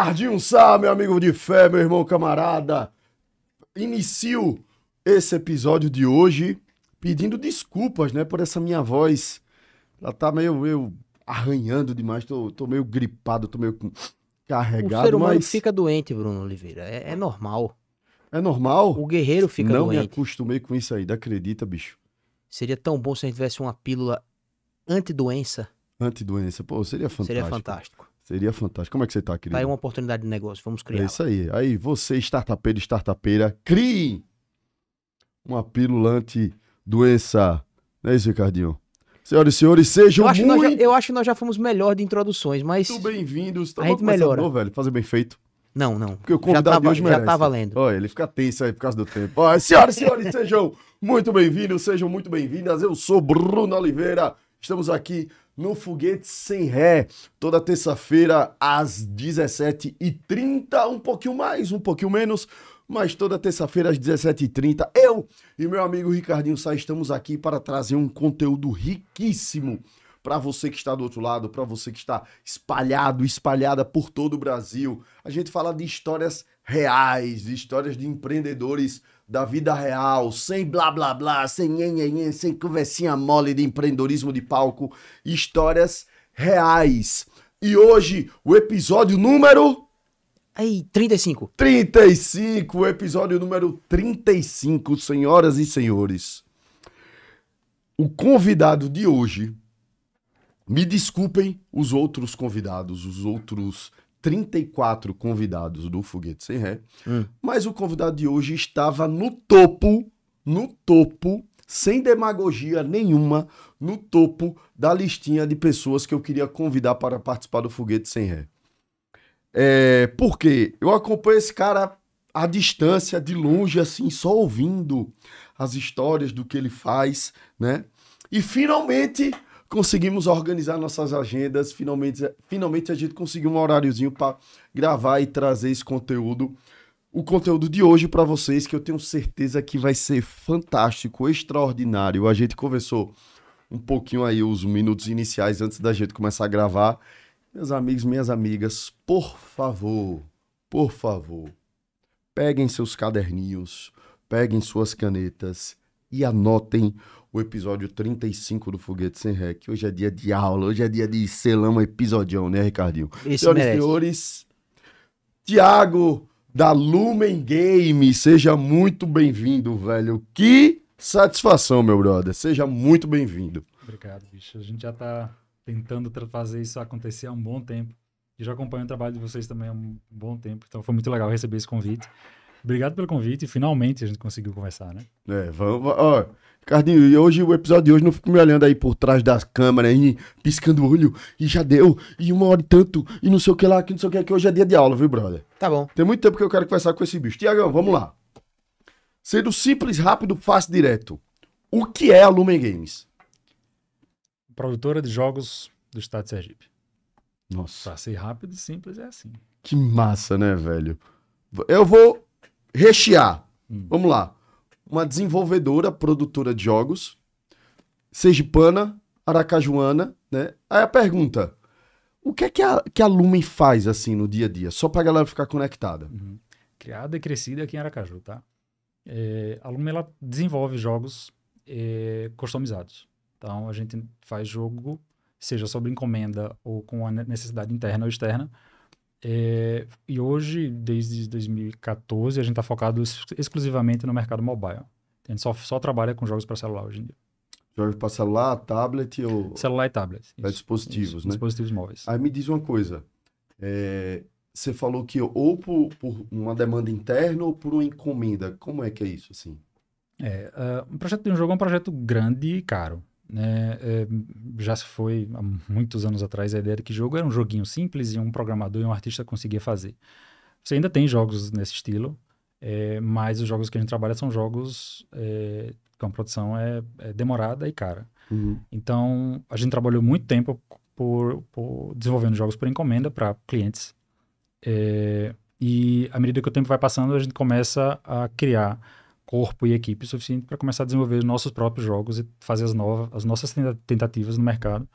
Ricardinho Sá, meu amigo de fé, meu irmão camarada, inicio esse episódio de hoje pedindo desculpas, né, por essa minha voz. Ela tá meio arranhando demais, tô meio gripado, tô meio carregado. O ser humano fica doente, Bruno Oliveira, é normal. É normal? O guerreiro fica doente. Não me acostumei com isso ainda, acredita, bicho. Seria tão bom se a gente tivesse uma pílula antidoença. Antidoença, pô, seria fantástico. Seria fantástico. Seria fantástico. Como é que você tá, querido? Tá aí uma oportunidade de negócio, vamos criar. É isso aí. Aí você, startupeiro e startupeira, crie uma pílula antidoença. Não é isso, Ricardinho? Senhoras e senhores, sejam muito... Eu acho que nós já fomos melhor de introduções, mas... Muito bem-vindos. Tá, a gente melhora. Novo, velho, fazer bem feito. Não. Porque o convidado de hoje merece. Já tá valendo. Olha, ele fica tenso aí por causa do tempo. Olha, senhoras e senhores, sejam muito bem-vindos, sejam muito bem-vindas. Eu sou Bruno Oliveira. Estamos aqui no Foguete Sem Ré, toda terça-feira às 17h30, um pouquinho mais, um pouquinho menos, mas toda terça-feira às 17h30, eu e meu amigo Ricardinho Sá estamos aqui para trazer um conteúdo riquíssimo para você que está do outro lado, para você que está espalhada por todo o Brasil. A gente fala de histórias reais, de histórias de empreendedores da vida real, sem blá blá blá, sem nhenhenhen, sem conversinha mole de empreendedorismo de palco, histórias reais. E hoje, o episódio número... Aí, 35. 35, o episódio número 35, senhoras e senhores. O convidado de hoje... Me desculpem os outros convidados, os outros 34 convidados do Foguete Sem Ré, mas o convidado de hoje estava no topo, sem demagogia nenhuma, no topo da listinha de pessoas que eu queria convidar para participar do Foguete Sem Ré. Porque eu acompanho esse cara à distância, de longe, assim, só ouvindo as histórias do que ele faz, né? E finalmente... Conseguimos organizar nossas agendas, finalmente a gente conseguiu um horáriozinho para gravar e trazer esse conteúdo, o conteúdo de hoje para vocês, que eu tenho certeza que vai ser fantástico, extraordinário. A gente conversou um pouquinho aí, os minutos iniciais antes da gente começar a gravar. Meus amigos, minhas amigas, por favor, peguem seus caderninhos, peguem suas canetas e anotem o episódio 35 do Foguete Sem Ré, que hoje é dia de aula, hoje é dia de selama episodião, né, Ricardinho? Senhoras e senhores, Tiago da Lumen Games, seja muito bem-vindo, velho. Que satisfação, meu brother. Seja muito bem-vindo. Obrigado, bicho. A gente já tá tentando fazer isso acontecer há um bom tempo. E já acompanho o trabalho de vocês também há um bom tempo. Então foi muito legal receber esse convite. Obrigado pelo convite. Finalmente a gente conseguiu conversar, né? Ó... Ricardinho, e hoje, o episódio de hoje, não fico me olhando aí por trás das câmeras, aí, piscando o olho, e já deu, e uma hora e tanto, e não sei o que lá, que não sei o que, hoje é dia de aula, viu, brother? Tá bom. Tem muito tempo que eu quero conversar com esse bicho. Tiagão, vamos lá. Sendo simples, rápido, fácil, direto. O que é a Lumen Games? Produtora de jogos do estado de Sergipe. Nossa. Pra ser rápido e simples é assim. Que massa, né, velho? Eu vou rechear. Vamos lá. Uma desenvolvedora, produtora de jogos, sergipana, aracajuana, né? Aí a pergunta, o que a Lumen faz assim no dia a dia? Só pra galera ficar conectada. Criada e crescida aqui em Aracaju, tá? A Lumen, ela desenvolve jogos customizados. Então, a gente faz jogo, seja sobre encomenda ou com a necessidade interna ou externa. E hoje, desde 2014, a gente está focado exclusivamente no mercado mobile. A gente só trabalha com jogos para celular hoje em dia. Jogos para celular, tablet ou... Celular e tablet. Isso, dispositivos, isso, né? Dispositivos móveis. Aí me diz uma coisa. Você falou que ou por uma demanda interna ou por uma encomenda. Como é que é isso, assim? Um projeto de um jogo é um projeto grande e caro, né? Já se foi há muitos anos atrás a ideia de que jogo era um joguinho simples e um programador e um artista conseguia fazer. Você ainda tem jogos nesse estilo, mas os jogos que a gente trabalha são jogos que uma produção é demorada e cara. Então a gente trabalhou muito tempo desenvolvendo jogos por encomenda para clientes, e à medida que o tempo vai passando a gente começa a criar corpo e equipe suficiente para começar a desenvolver os nossos próprios jogos e fazer as nossas tentativas no mercado.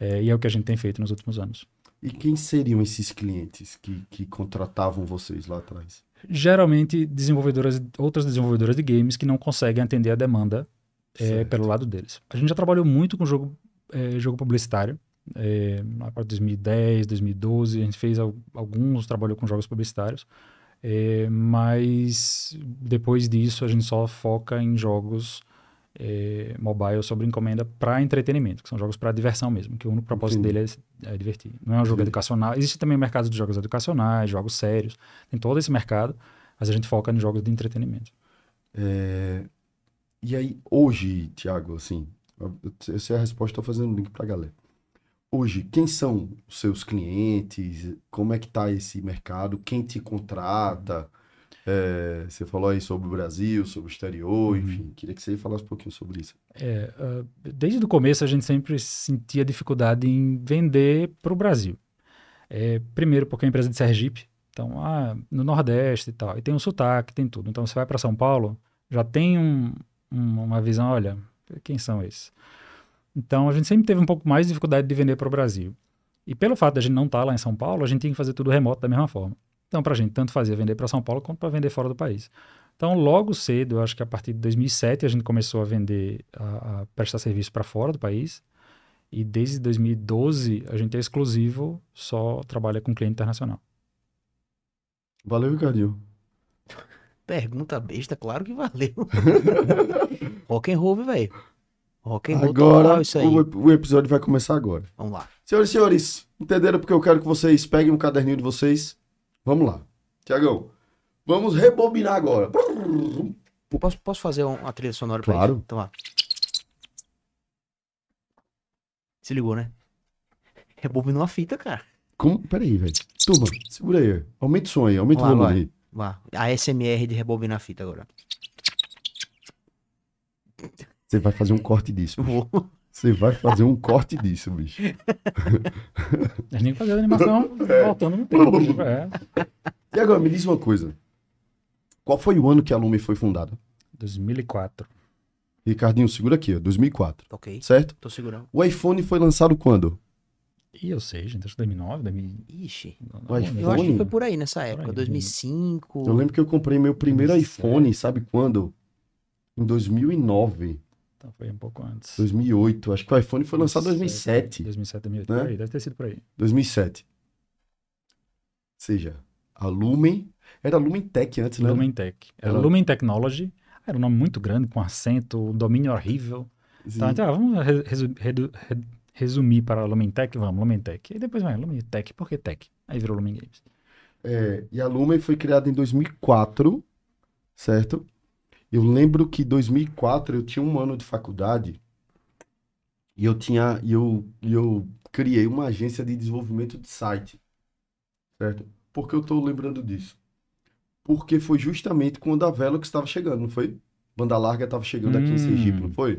E é o que a gente tem feito nos últimos anos. E quem seriam esses clientes que contratavam vocês lá atrás? Geralmente, outras desenvolvedoras de games que não conseguem atender a demanda pelo lado deles. A gente já trabalhou muito com jogo publicitário. Na parte de 2010, 2012, a gente fez alguns trabalhos com jogos publicitários. Mas depois disso, a gente só foca em jogos mobile sobre encomenda para entretenimento, que são jogos para diversão mesmo, que o único propósito dele é divertir. Não é um jogo educacional. Existe também o mercado de jogos educacionais, jogos sérios. Tem todo esse mercado, mas a gente foca em jogos de entretenimento. E aí, hoje, Tiago, assim, essa é a resposta, estou fazendo link para a galera. Hoje, quem são os seus clientes? Como é que está esse mercado? Quem te contrata? Você falou aí sobre o Brasil, sobre o exterior, enfim. Queria que você falasse um pouquinho sobre isso. Desde o começo, a gente sempre sentia dificuldade em vender para o Brasil. Primeiro, porque é uma empresa de Sergipe. Então, no Nordeste e tal. E tem um sotaque, tem tudo. Então, você vai para São Paulo, já tem uma visão, olha, quem são esses? Então, a gente sempre teve um pouco mais de dificuldade de vender para o Brasil. E pelo fato de a gente não estar lá em São Paulo, a gente tinha que fazer tudo remoto da mesma forma. Então, para a gente, tanto fazia vender para São Paulo quanto para vender fora do país. Então, logo cedo, eu acho que a partir de 2007, a gente começou a vender, a prestar serviço para fora do país. E desde 2012, a gente é exclusivo, só trabalha com cliente internacional. Valeu, Ricardinho. Pergunta besta, claro que valeu. Rock'n'roll, velho. Agora, isso aí. O episódio vai começar agora. Vamos lá. Senhoras e senhores, entenderam porque eu quero que vocês peguem um caderninho de vocês? Vamos lá. Tiagão, vamos rebobinar agora. Posso fazer uma trilha sonora pra isso? Claro. Então lá. Se ligou, né? Rebobinou a fita, cara. Como? Peraí, velho. Turma, segura aí. Aumenta o som aí, aumenta o volume aí. Vá. A SMR de rebobinar a fita agora. Você vai fazer um corte disso, bicho. Você vai fazer um corte disso, bicho. A gente fazendo animação voltando no tempo. E agora, me diz uma coisa. Qual foi o ano que a Lumen foi fundada? 2004. Ricardinho, segura aqui, ó. 2004. Ok. Certo? Tô segurando. O iPhone foi lançado quando? E eu sei, gente. Acho que 2009, 2000... Ixi. O iPhone... Eu acho que foi por aí nessa época. Aí, 2005. Eu lembro que eu comprei meu primeiro 2007. iPhone, sabe quando? Em 2009. Foi um pouco antes. 2008. Acho que o iPhone foi lançado em 2007. 2007, 2008. Né? Por aí, deve ter sido por aí. 2007. Ou seja, a Lumen... Era Lumen Tech antes, né? Lumen Tech. Era Lumen Technology. Era um nome muito grande, com acento, um domínio horrível. Então, vamos resumir para a Lumen Tech. Vamos, Lumen Tech. E depois vai, Lumen Tech. Por que Tech? Aí virou Lumen Games. E a Lumen foi criada em 2004, certo? Eu lembro que em 2004 eu tinha um ano de faculdade e eu criei uma agência de desenvolvimento de site, certo? Por que eu estou lembrando disso? Porque foi justamente quando a Velox estava chegando, não foi? Banda larga estava chegando aqui em Sergipe, não foi?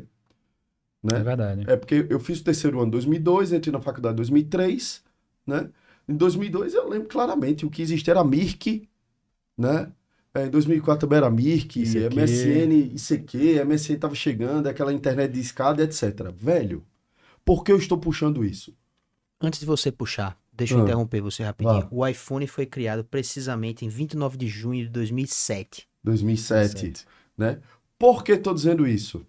Né? É verdade. Porque eu fiz o terceiro ano em 2002, entrei na faculdade em 2003, né? Em 2002 eu lembro claramente o que existia era a Mirk, né? Em 2004 também era Mirk, MSN, ICQ, MSN estava chegando, aquela internet de escada, etc. Velho, por que eu estou puxando isso? Antes de você puxar, deixa eu interromper você rapidinho. O iPhone foi criado precisamente em 29 de junho de 2007. 2007, né? Por que estou dizendo isso? Ou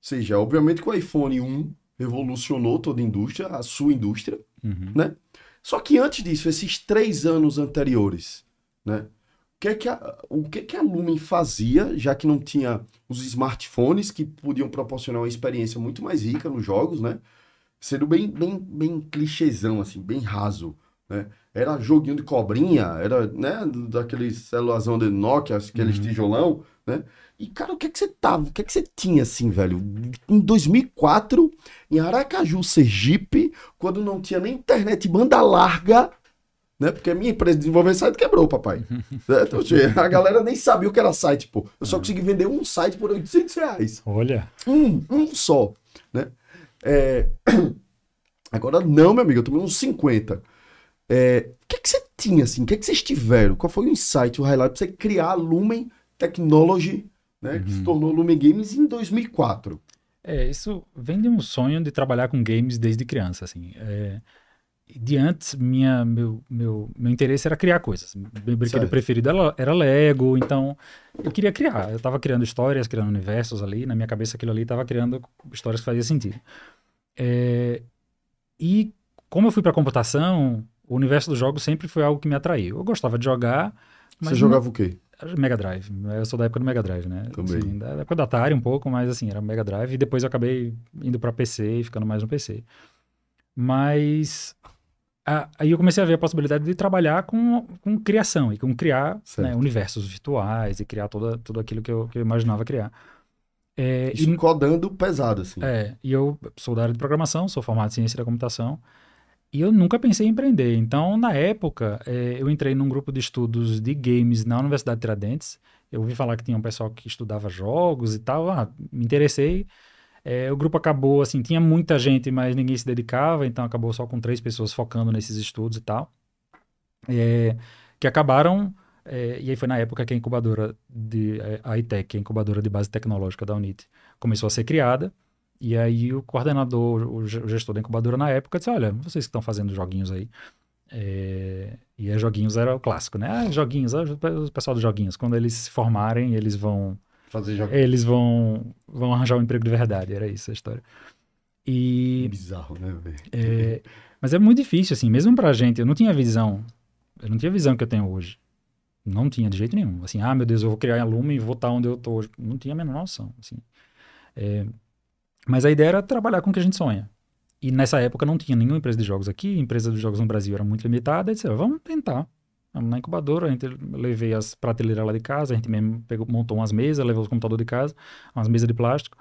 seja, obviamente que o iPhone 1 revolucionou toda a indústria, a sua indústria, né? Só que antes disso, esses 3 anos anteriores, né? O que a Lumen fazia, já que não tinha os smartphones que podiam proporcionar uma experiência muito mais rica nos jogos, né? Sendo bem clichêzão, assim, bem raso, né? Era joguinho de cobrinha, era, né, daquele celularzão de Nokia, aqueles tijolão, né? E, cara, o que é que você tinha, assim, velho? Em 2004, em Aracaju, Sergipe, quando não tinha nem internet banda larga... Né? Porque a minha empresa de desenvolvimento de site quebrou, papai. Certo? A galera nem sabia o que era site, pô. Eu só consegui vender um site por R$800. Olha. Um só. Né? Agora não, meu amigo, eu tomei uns 50. O que é que você tinha, assim? O que é que vocês tiveram? Qual foi o insight, o highlight pra você criar a Lumen Technology, né? Que se tornou Lumen Games em 2004? Isso vem de um sonho de trabalhar com games desde criança, assim. de antes, meu interesse era criar coisas. Meu brinquedo preferido era Lego, então eu queria criar. Eu tava criando histórias, criando universos ali, na minha cabeça aquilo ali tava criando histórias que faziam sentido. E como eu fui pra computação, o universo dos jogos sempre foi algo que me atraiu. Eu gostava de jogar, mas... Você jogava o quê? Mega Drive. Eu sou da época do Mega Drive, né? Também. Assim, da época do Atari um pouco, mas assim, era Mega Drive. E depois eu acabei indo pra PC e ficando mais no PC. Mas... aí eu comecei a ver a possibilidade de trabalhar com criação e com criar, né, universos virtuais e criar tudo aquilo que eu imaginava criar. Isso codando pesado, assim. E eu sou da área de programação, sou formado em ciência da computação e eu nunca pensei em empreender. Então, na época, eu entrei num grupo de estudos de games na Universidade de Tiradentes. Eu ouvi falar que tinha um pessoal que estudava jogos e tal, me interessei. O grupo acabou, assim, tinha muita gente, mas ninguém se dedicava, então acabou só com 3 pessoas focando nesses estudos e tal, que acabaram, e aí foi na época que a incubadora de a ITEC, a incubadora de base tecnológica da Unity, começou a ser criada, e aí o coordenador, o gestor da incubadora na época disse, olha, vocês que estão fazendo joguinhos aí, e aí joguinhos era o clássico, né, joguinhos, o pessoal dos joguinhos, quando eles se formarem, eles vão... Eles vão arranjar um emprego de verdade, era isso a história. Bizarro, né, velho? Mas é muito difícil, assim, mesmo pra gente, eu não tinha a visão que eu tenho hoje. Não tinha de jeito nenhum. Assim, ah, meu Deus, eu vou criar a Lumen e vou estar onde eu tô hoje. Não tinha a menor noção, assim. Mas a ideia era trabalhar com o que a gente sonha. E nessa época não tinha nenhuma empresa de jogos aqui, a empresa de jogos no Brasil era muito limitada, e disse, vamos tentar. Na incubadora, a gente levei as prateleiras lá de casa, a gente mesmo montou umas mesas, levou os computadores de casa, umas mesas de plástico,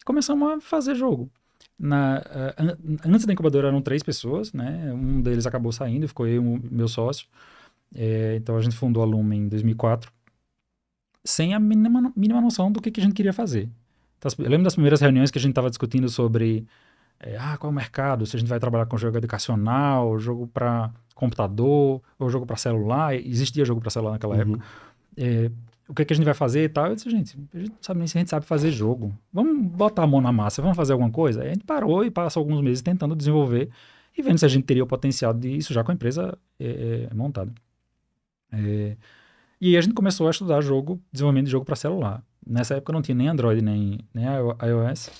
e começamos a fazer jogo. Antes da incubadora eram 3 pessoas, né? Um deles acabou saindo, ficou eu e meu sócio. Então a gente fundou a Lumen em 2004, sem a mínima noção do que a gente queria fazer. Então, eu lembro das primeiras reuniões que a gente estava discutindo sobre qual é o mercado, se a gente vai trabalhar com jogo educacional, jogo para computador, ou jogo para celular, existia jogo para celular naquela época. O que é que a gente vai fazer e tal? Eu disse, gente, a gente não sabe nem se a gente sabe fazer jogo. Vamos botar a mão na massa, vamos fazer alguma coisa? Aí a gente parou e passou alguns meses tentando desenvolver e vendo se a gente teria o potencial de isso já com a empresa montada. E aí a gente começou a estudar desenvolvimento de jogo para celular. Nessa época não tinha nem Android, nem iOS,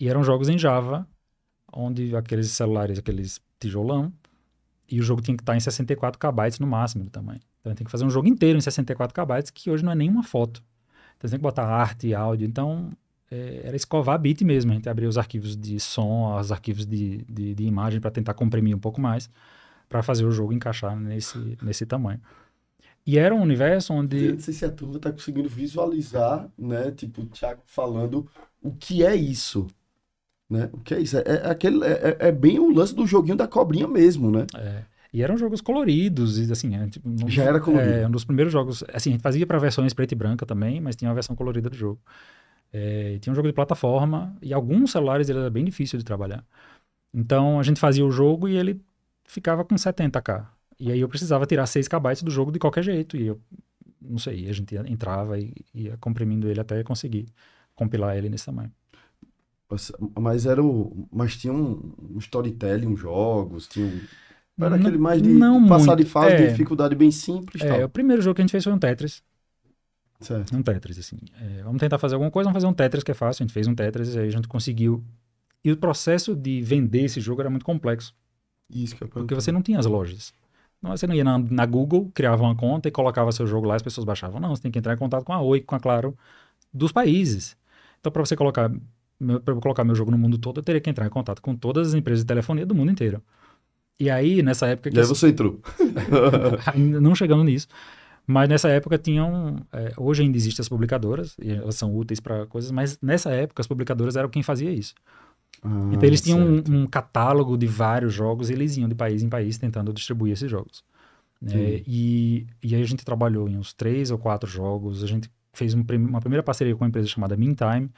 e eram jogos em Java, onde aqueles celulares, aqueles tijolão, e o jogo tinha que estar em 64 KB no máximo do tamanho. Então, a gente tem que fazer um jogo inteiro em 64 KB, que hoje não é nenhuma foto. Então, a gente tem que botar arte e áudio. Então, era escovar bit mesmo. A gente abria os arquivos de som, os arquivos de imagem para tentar comprimir um pouco mais, para fazer o jogo encaixar nesse tamanho. E era um universo onde... Não sei se a turma está conseguindo visualizar, né? Tipo, o Thiago falando o que é isso. Né? O que é isso? É bem o lance do joguinho da cobrinha mesmo, né? E eram jogos coloridos, e assim... Já era colorido. Um dos primeiros jogos... Assim, a gente fazia para versões preta e branca também, mas tinha uma versão colorida do jogo. E tinha um jogo de plataforma, e alguns celulares ele era bem difícil de trabalhar. Então, a gente fazia o jogo e ele ficava com 70k. E aí eu precisava tirar 6 KB do jogo de qualquer jeito, e eu... Não sei, a gente entrava e ia comprimindo ele até conseguir compilar ele nesse tamanho. Mas tinha um storytelling, jogos, tinha era aquele mais de passar de fase, de dificuldade bem simples. O primeiro jogo que a gente fez foi um Tetris. Certo. Um Tetris, assim. Vamos tentar fazer alguma coisa, vamos fazer um Tetris que é fácil. A gente fez um Tetris e aí a gente conseguiu. E o processo de vender esse jogo era muito complexo. Isso que eu perguntei. Porque você não tinha as lojas. Você não ia na Google, criava uma conta e colocava seu jogo lá e as pessoas baixavam. Não, você tem que entrar em contato com a Oi, com a Claro, dos países. Então, para você colocar... Para eu colocar meu jogo no mundo todo, eu teria que entrar em contato com todas as empresas de telefonia do mundo inteiro. E aí, nessa época... E aí você entrou. Não chegamos nisso. Mas nessa época tinham... Hoje ainda existem as publicadoras, e elas são úteis para coisas, mas nessa época as publicadoras eram quem fazia isso. Então eles tinham um catálogo de vários jogos e eles iam de país em país tentando distribuir esses jogos. E aí a gente trabalhou em uns 3 ou 4 jogos, a gente fez uma primeira parceria com uma empresa chamada Meantime,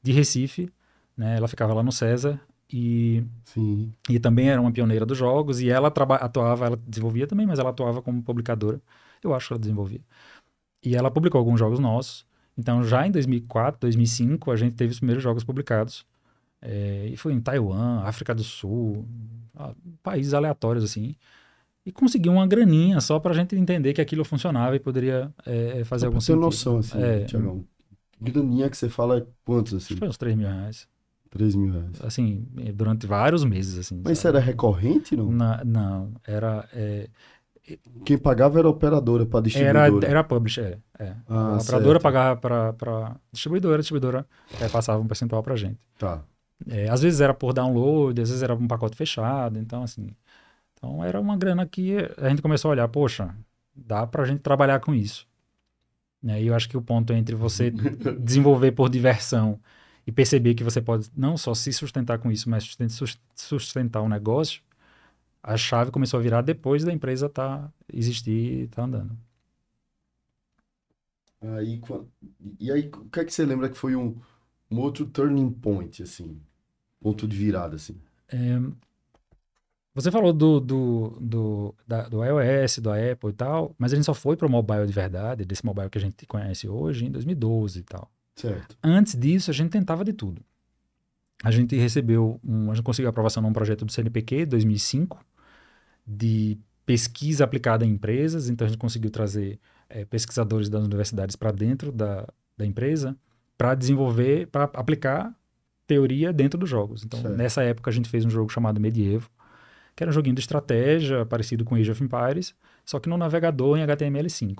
de Recife, né? Ela ficava lá no César e também era uma pioneira dos jogos e ela atuava, ela desenvolvia também, mas ela atuava como publicadora, eu acho que ela desenvolvia. E ela publicou alguns jogos nossos, então já em 2004, 2005 a gente teve os primeiros jogos publicados e foi em Taiwan, África do Sul, países aleatórios assim, e conseguiu uma graninha só pra gente entender que aquilo funcionava e poderia fazer algum sentido. Você tem noção, assim, Tiagão, graninha que você fala é quantos, assim? Foi uns 3 mil reais. 3 mil reais. Assim, durante vários meses, assim. Mas isso era recorrente, não? Não, era... Quem pagava era a operadora para distribuidora. Era a publisher, a operadora pagava para distribuidora, a distribuidora passava um percentual pra gente. Tá. Às vezes era por download, às vezes era um pacote fechado, então assim... Então era uma grana que a gente começou a olhar, poxa, dá pra gente trabalhar com isso. E eu acho que o ponto entre você desenvolver por diversão e perceber que você pode não só se sustentar com isso, mas sustentar um negócio, a chave começou a virar depois da empresa existir e tá andando. E aí, o que é que você lembra que foi um outro turning point, assim? Ponto de virada, assim? Você falou do iOS, do Apple e tal, mas a gente só foi para o mobile de verdade, desse mobile que a gente conhece hoje, em 2012 e tal. Certo. Antes disso, a gente tentava de tudo. A gente conseguiu aprovação num projeto do CNPq, 2005, de pesquisa aplicada em empresas. Então, a gente conseguiu trazer pesquisadores das universidades para dentro da empresa para desenvolver, para aplicar teoria dentro dos jogos. Então, certo. Nessa época, a gente fez um jogo chamado Medievo, que era um joguinho de estratégia, parecido com Age of Empires, só que no navegador em HTML5.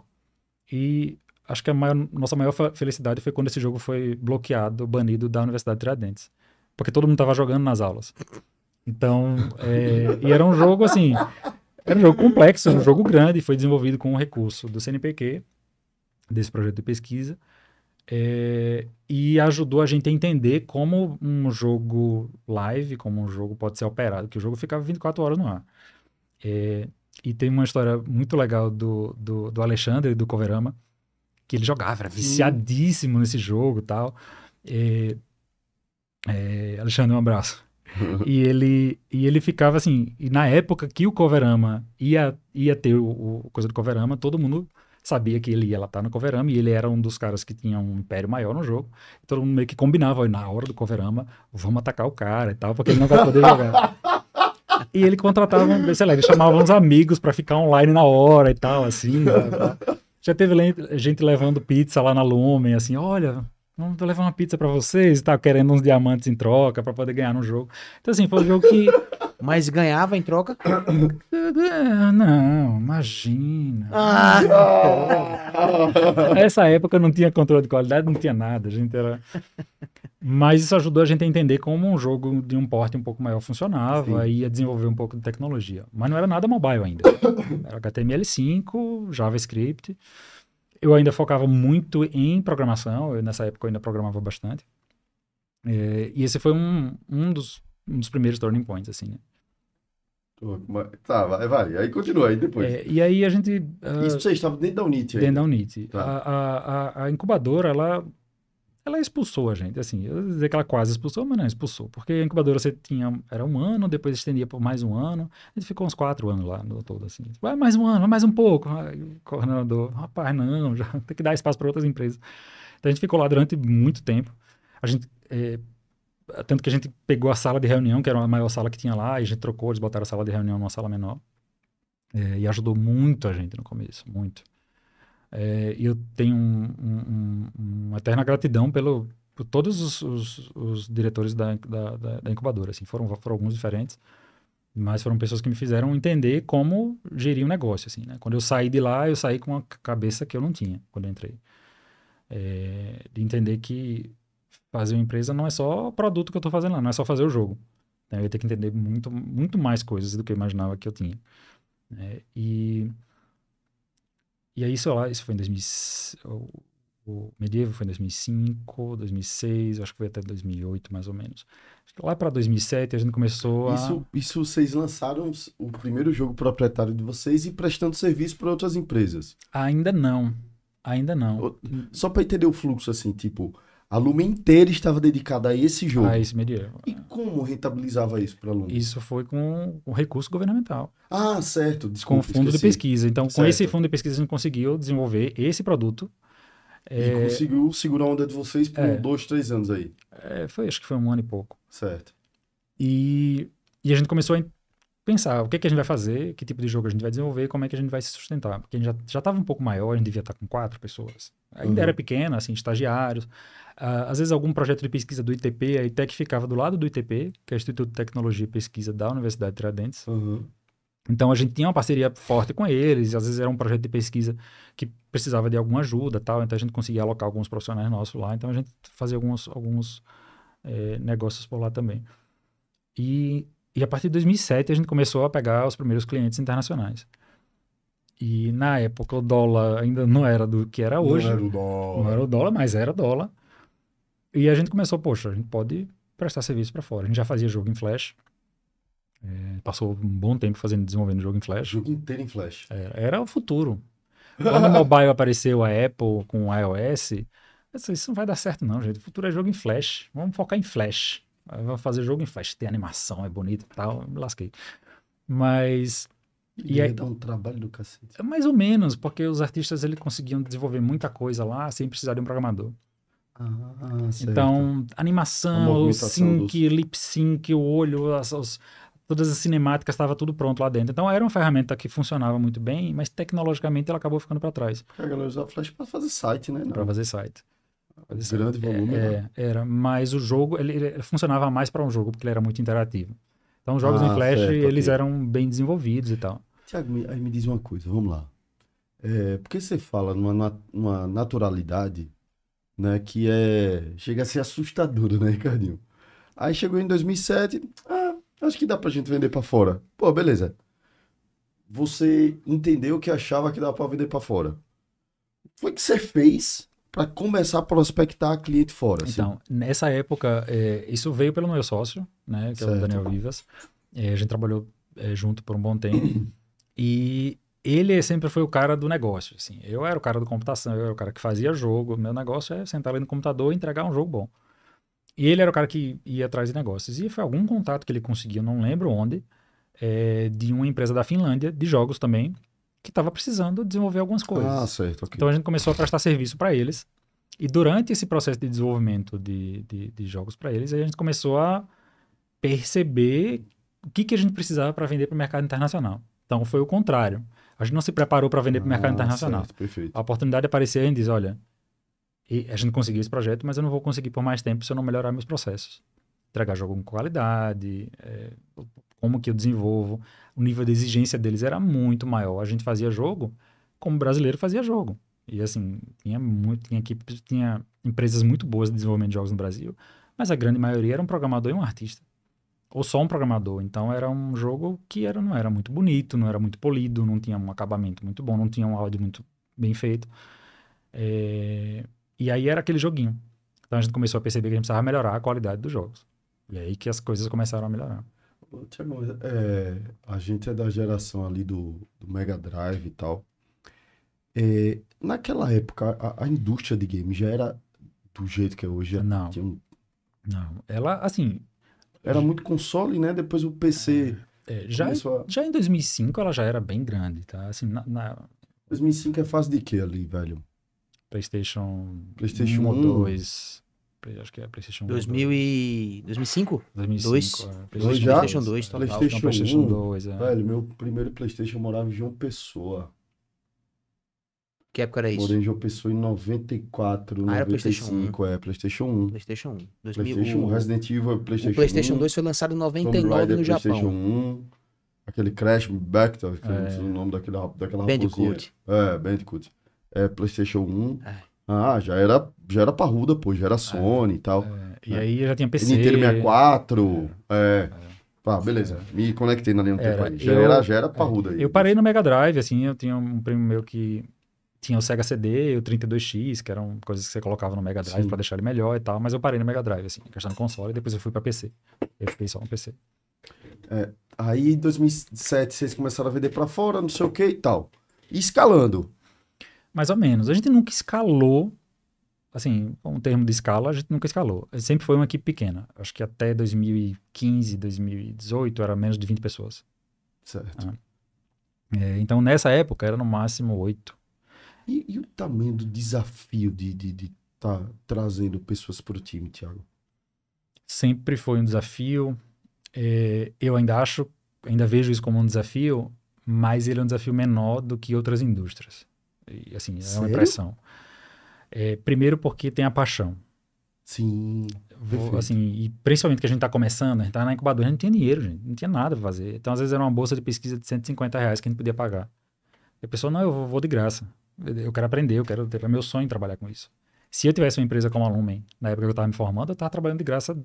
E acho que nossa maior felicidade foi quando esse jogo foi bloqueado, banido da Universidade de Tiradentes. Porque todo mundo estava jogando nas aulas. Então, e era um jogo assim, era um jogo complexo, um jogo grande, foi desenvolvido com um recurso do CNPq, desse projeto de pesquisa, e ajudou a gente a entender como um jogo live, como um jogo pode ser operado, porque o jogo ficava 24 horas no ar. E tem uma história muito legal do Alexandre, do Coverama, que ele jogava, era viciadíssimo nesse jogo e tal. Alexandre, um abraço. E ele ficava assim, e na época que o Coverama ia ter o coisa do Coverama, todo mundo... sabia que ele ia lá estar no Coverama, e ele era um dos caras que tinha um império maior no jogo. Todo mundo meio que combinava, na hora do Coverama, vamos atacar o cara e tal, porque ele não vai poder jogar. E ele contratava, sei lá, ele chamava uns amigos pra ficar online na hora e tal, assim. Já teve gente levando pizza lá na Lumen, assim, olha, vamos levar uma pizza pra vocês e tal, querendo uns diamantes em troca pra poder ganhar no jogo. Então, assim, foi um jogo que... Mas ganhava em troca? Não, imagina. Nessa época não tinha controle de qualidade, não tinha nada. A gente era... Mas isso ajudou a gente a entender como um jogo de um porte um pouco maior funcionava. Sim. E a desenvolver um pouco de tecnologia. Mas não era nada mobile ainda. Era HTML5, JavaScript. Eu ainda focava muito em programação. Nessa época eu ainda programava bastante. E esse foi um dos primeiros turning points, assim, né? Tá, vai. Aí continua, aí depois. E aí a gente... Isso você estava dentro da Unity aí? Dentro da Unity. Tá. A incubadora, ela expulsou a gente, assim. Eu ia dizer que ela quase expulsou, mas não expulsou. Porque a incubadora era um ano, depois estendia por mais um ano. A gente ficou uns 4 anos lá, no todo, assim. Vai mais um ano, vai mais um pouco. Aí, o coordenador, rapaz, não, já tem que dar espaço para outras empresas. Então a gente ficou lá durante muito tempo. A gente... tanto que a gente pegou a sala de reunião, que era a maior sala que tinha lá, e a gente trocou, eles botaram a sala de reunião numa sala menor. E ajudou muito a gente no começo, muito. E eu tenho uma eterna gratidão por todos os diretores da incubadora. Assim. Foram alguns diferentes, mas foram pessoas que me fizeram entender como gerir um negócio. Assim, né? Quando eu saí de lá, eu saí com uma cabeça que eu não tinha quando eu entrei. De entender que fazer uma empresa não é só o produto que eu estou fazendo lá, não é só fazer o jogo. Então, eu ia ter que entender muito, muito mais coisas do que eu imaginava que eu tinha. E aí, sei lá, isso foi em 2000, o Medieval foi em 2005, 2006, acho que foi até 2008, mais ou menos. Acho que lá para 2007 a gente começou a... Isso vocês lançaram o primeiro jogo proprietário de vocês e prestando serviço para outras empresas? Ainda não. Só para entender o fluxo, assim, tipo... A Lumen inteira estava dedicada a esse jogo. A esse Medieval. E como rentabilizava isso para a Lumen? Isso foi com o recurso governamental. Ah, certo. Desculpa, com o fundo de pesquisa. Então, com esse fundo de pesquisa, a gente conseguiu desenvolver esse produto E conseguiu segurar a onda de vocês por 2, 3 anos aí. Acho que foi 1 ano e pouco. Certo. E a gente começou a pensar o que a gente vai fazer, que tipo de jogo a gente vai desenvolver, como é que a gente vai se sustentar. Porque a gente já estava um pouco maior, a gente devia estar com 4 pessoas. Ainda era pequena, assim, estagiários. Às vezes algum projeto de pesquisa do ITP, a ITEC ficava do lado do ITP, que é o Instituto de Tecnologia e Pesquisa da Universidade de Tiradentes. Então a gente tinha uma parceria forte com eles, às vezes era um projeto de pesquisa que precisava de alguma ajuda, tal, então a gente conseguia alocar alguns profissionais nossos lá, então a gente fazia alguns negócios por lá também. E a partir de 2007 a gente começou a pegar os primeiros clientes internacionais. E na época o dólar ainda não era do que era hoje. Não era o dólar, mas era dólar. E a gente começou, poxa, a gente pode prestar serviço para fora. A gente já fazia jogo em Flash. Passou um bom tempo desenvolvendo jogo em Flash. Jogo inteiro em Flash. Era o futuro. Quando o mobile apareceu, a Apple com o iOS, eu disse, isso não vai dar certo não, gente. O futuro é jogo em Flash. Vamos focar em Flash. Vamos fazer jogo em Flash, tem animação, é bonito e tal, me lasquei. Mas... Ia dar um trabalho do cacete. Mais ou menos, porque os artistas conseguiam desenvolver muita coisa lá sem precisar de um programador. Então, animação, o sync, lip sync, o olho, todas as cinemáticas, estava tudo pronto lá dentro. Então, era uma ferramenta que funcionava muito bem, mas tecnologicamente ela acabou ficando para trás. A galera usava Flash para fazer site, né? Para fazer site. Grande volume, né? Era, mas o jogo, ele funcionava mais para um jogo, porque ele era muito interativo. Então, os jogos em Flash, eles eram bem desenvolvidos e tal. Tiago, aí me diz uma coisa, vamos lá. Por que você fala numa naturalidade, né, que chega a ser assustadora, né, Ricardinho? Aí chegou em 2007, acho que dá pra gente vender pra fora. Pô, beleza. Você entendeu que achava que dava pra vender pra fora. O que foi que você fez para começar a prospectar cliente fora? Então, assim, nessa época, isso veio pelo meu sócio, né, que é o Daniel Vivas. A gente trabalhou junto por um bom tempo. E ele sempre foi o cara do negócio. Assim. Eu era o cara da computação, eu era o cara que fazia jogo. Meu negócio é sentar ali no computador e entregar um jogo bom. E ele era o cara que ia atrás de negócios. E foi algum contato que ele conseguiu, não lembro onde, de uma empresa da Finlândia, de jogos também, que estava precisando desenvolver algumas coisas. Certo, okay. Então a gente começou a prestar serviço para eles. E durante esse processo de desenvolvimento de jogos para eles, aí a gente começou a perceber o que a gente precisava para vender para o mercado internacional. Então foi o contrário. A gente não se preparou para vender para o mercado internacional. Certo, perfeito. A oportunidade apareceu e a gente diz, olha, a gente conseguiu esse projeto, mas eu não vou conseguir por mais tempo se eu não melhorar meus processos. Entregar jogo com qualidade, como que eu desenvolvo. O nível de exigência deles era muito maior. A gente fazia jogo como o brasileiro fazia jogo. E assim, tinha empresas muito boas de desenvolvimento de jogos no Brasil, mas a grande maioria era um programador e um artista. Ou só um programador. Então era um jogo que não era muito bonito, não era muito polido, não tinha um acabamento muito bom, não tinha um áudio muito bem feito. E aí era aquele joguinho. Então a gente começou a perceber que a gente precisava melhorar a qualidade dos jogos. E aí que as coisas começaram a melhorar. Tiago, a gente é da geração ali do Mega Drive e tal. Naquela época, a indústria de games já era do jeito que é hoje? Não. Não. Ela, assim... Era muito console, né? Depois o PC... Já em 2005 ela já era bem grande, tá? Assim, 2005 é fase de quê ali, velho? PlayStation 1 ou 2. Acho que é PlayStation 1 2005? 2005. PlayStation 2. PlayStation 2, Velho, meu primeiro PlayStation morava em João Pessoa. Que época era isso? Morei em João Pessoa em 94, 95. Era PlayStation 1. PlayStation 1. 2001. PlayStation 1, Resident Evil, PlayStation 1. O PlayStation 2 foi lançado em 99 no Japão. PlayStation 1. Aquele Crash Back, o nome daquela Bandicoot. Bandicoot. PlayStation 1. Já era parruda, pô. Já era Sony e tal. E aí já tinha PC. Nintendo 64. Beleza. Me conectei na linha do tempo aí. Já era parruda aí. Eu parei no Mega Drive, assim. Eu tinha um primo meu que tinha o Sega CD, o 32X, que eram coisas que você colocava no Mega Drive pra deixar ele melhor e tal. Mas eu parei no Mega Drive, assim. Questão de console. E depois eu fui pra PC. Eu fiquei só no PC. Aí, em 2007, vocês começaram a vender pra fora, não sei o que e tal. E escalando. Mais ou menos. A gente nunca escalou, assim, com o termo de escala, a gente nunca escalou. Sempre foi uma equipe pequena. Acho que até 2015, 2018, era menos de 20 pessoas. Certo. Então, nessa época, era no máximo 8. E o tamanho do desafio de tá trazendo pessoas para o time, Tiago? Sempre foi um desafio. Eu ainda vejo isso como um desafio, mas ele é um desafio menor do que outras indústrias. E, assim, é uma impressão. Primeiro porque tem a paixão. Sim. Assim, e principalmente que a gente está começando, a gente está na incubadora, a gente não tinha dinheiro, gente, não tinha nada para fazer. Então, às vezes, era uma bolsa de pesquisa de R$150 que a gente podia pagar. E a pessoa, não, eu vou de graça. Eu quero aprender, eu quero ter meu sonho trabalhar com isso. Se eu tivesse uma empresa como a Lumen, na época que eu estava me formando, eu estava trabalhando de graça,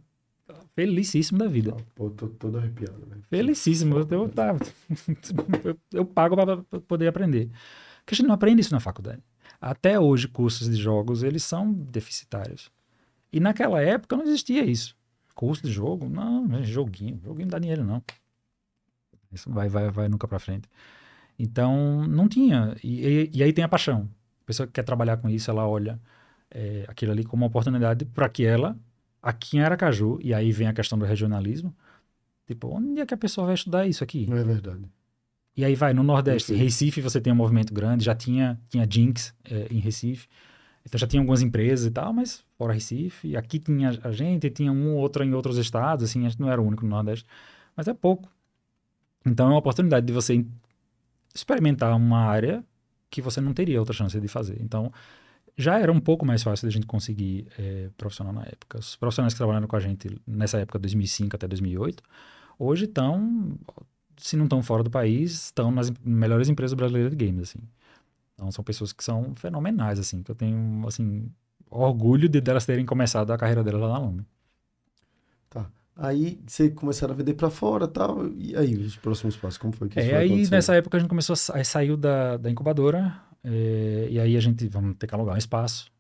felicíssimo da vida. Ah, pô, tô todo arrepiado, né? Felicíssimo. Eu pago para poder aprender. Porque a gente não aprende isso na faculdade. Até hoje, cursos de jogos, eles são deficitários. E naquela época não existia isso. Curso de jogo? Não, joguinho não dá dinheiro, não. Isso vai nunca pra frente. Então, não tinha. E aí tem a paixão. A pessoa que quer trabalhar com isso, ela olha aquilo ali como uma oportunidade para que ela, aqui em Aracaju, e aí vem a questão do regionalismo, tipo, onde é que a pessoa vai estudar isso aqui? Não é verdade. E aí vai, no Nordeste, Recife, você tem um movimento grande, já tinha Jinx em Recife, então já tinha algumas empresas e tal, mas fora Recife, aqui tinha a gente, tinha um ou outro em outros estados, assim, a gente não era o único no Nordeste, mas é pouco. Então é uma oportunidade de você experimentar uma área que você não teria outra chance de fazer. Então já era um pouco mais fácil de a gente conseguir profissional na época. Os profissionais que trabalharam com a gente nessa época, 2005 até 2008, hoje estão... se não estão fora do país, estão nas melhores empresas brasileiras de games, assim. Então, são pessoas que são fenomenais, assim, que eu tenho, assim, orgulho de delas terem começado a carreira delas lá na Lumen. Tá. Aí, você começaram a vender pra fora e tal, e aí, os próximos passos, como foi que isso foi acontecendo? Nessa época, a gente começou, aí saiu da incubadora, e aí a gente, vamos ter que alugar um espaço,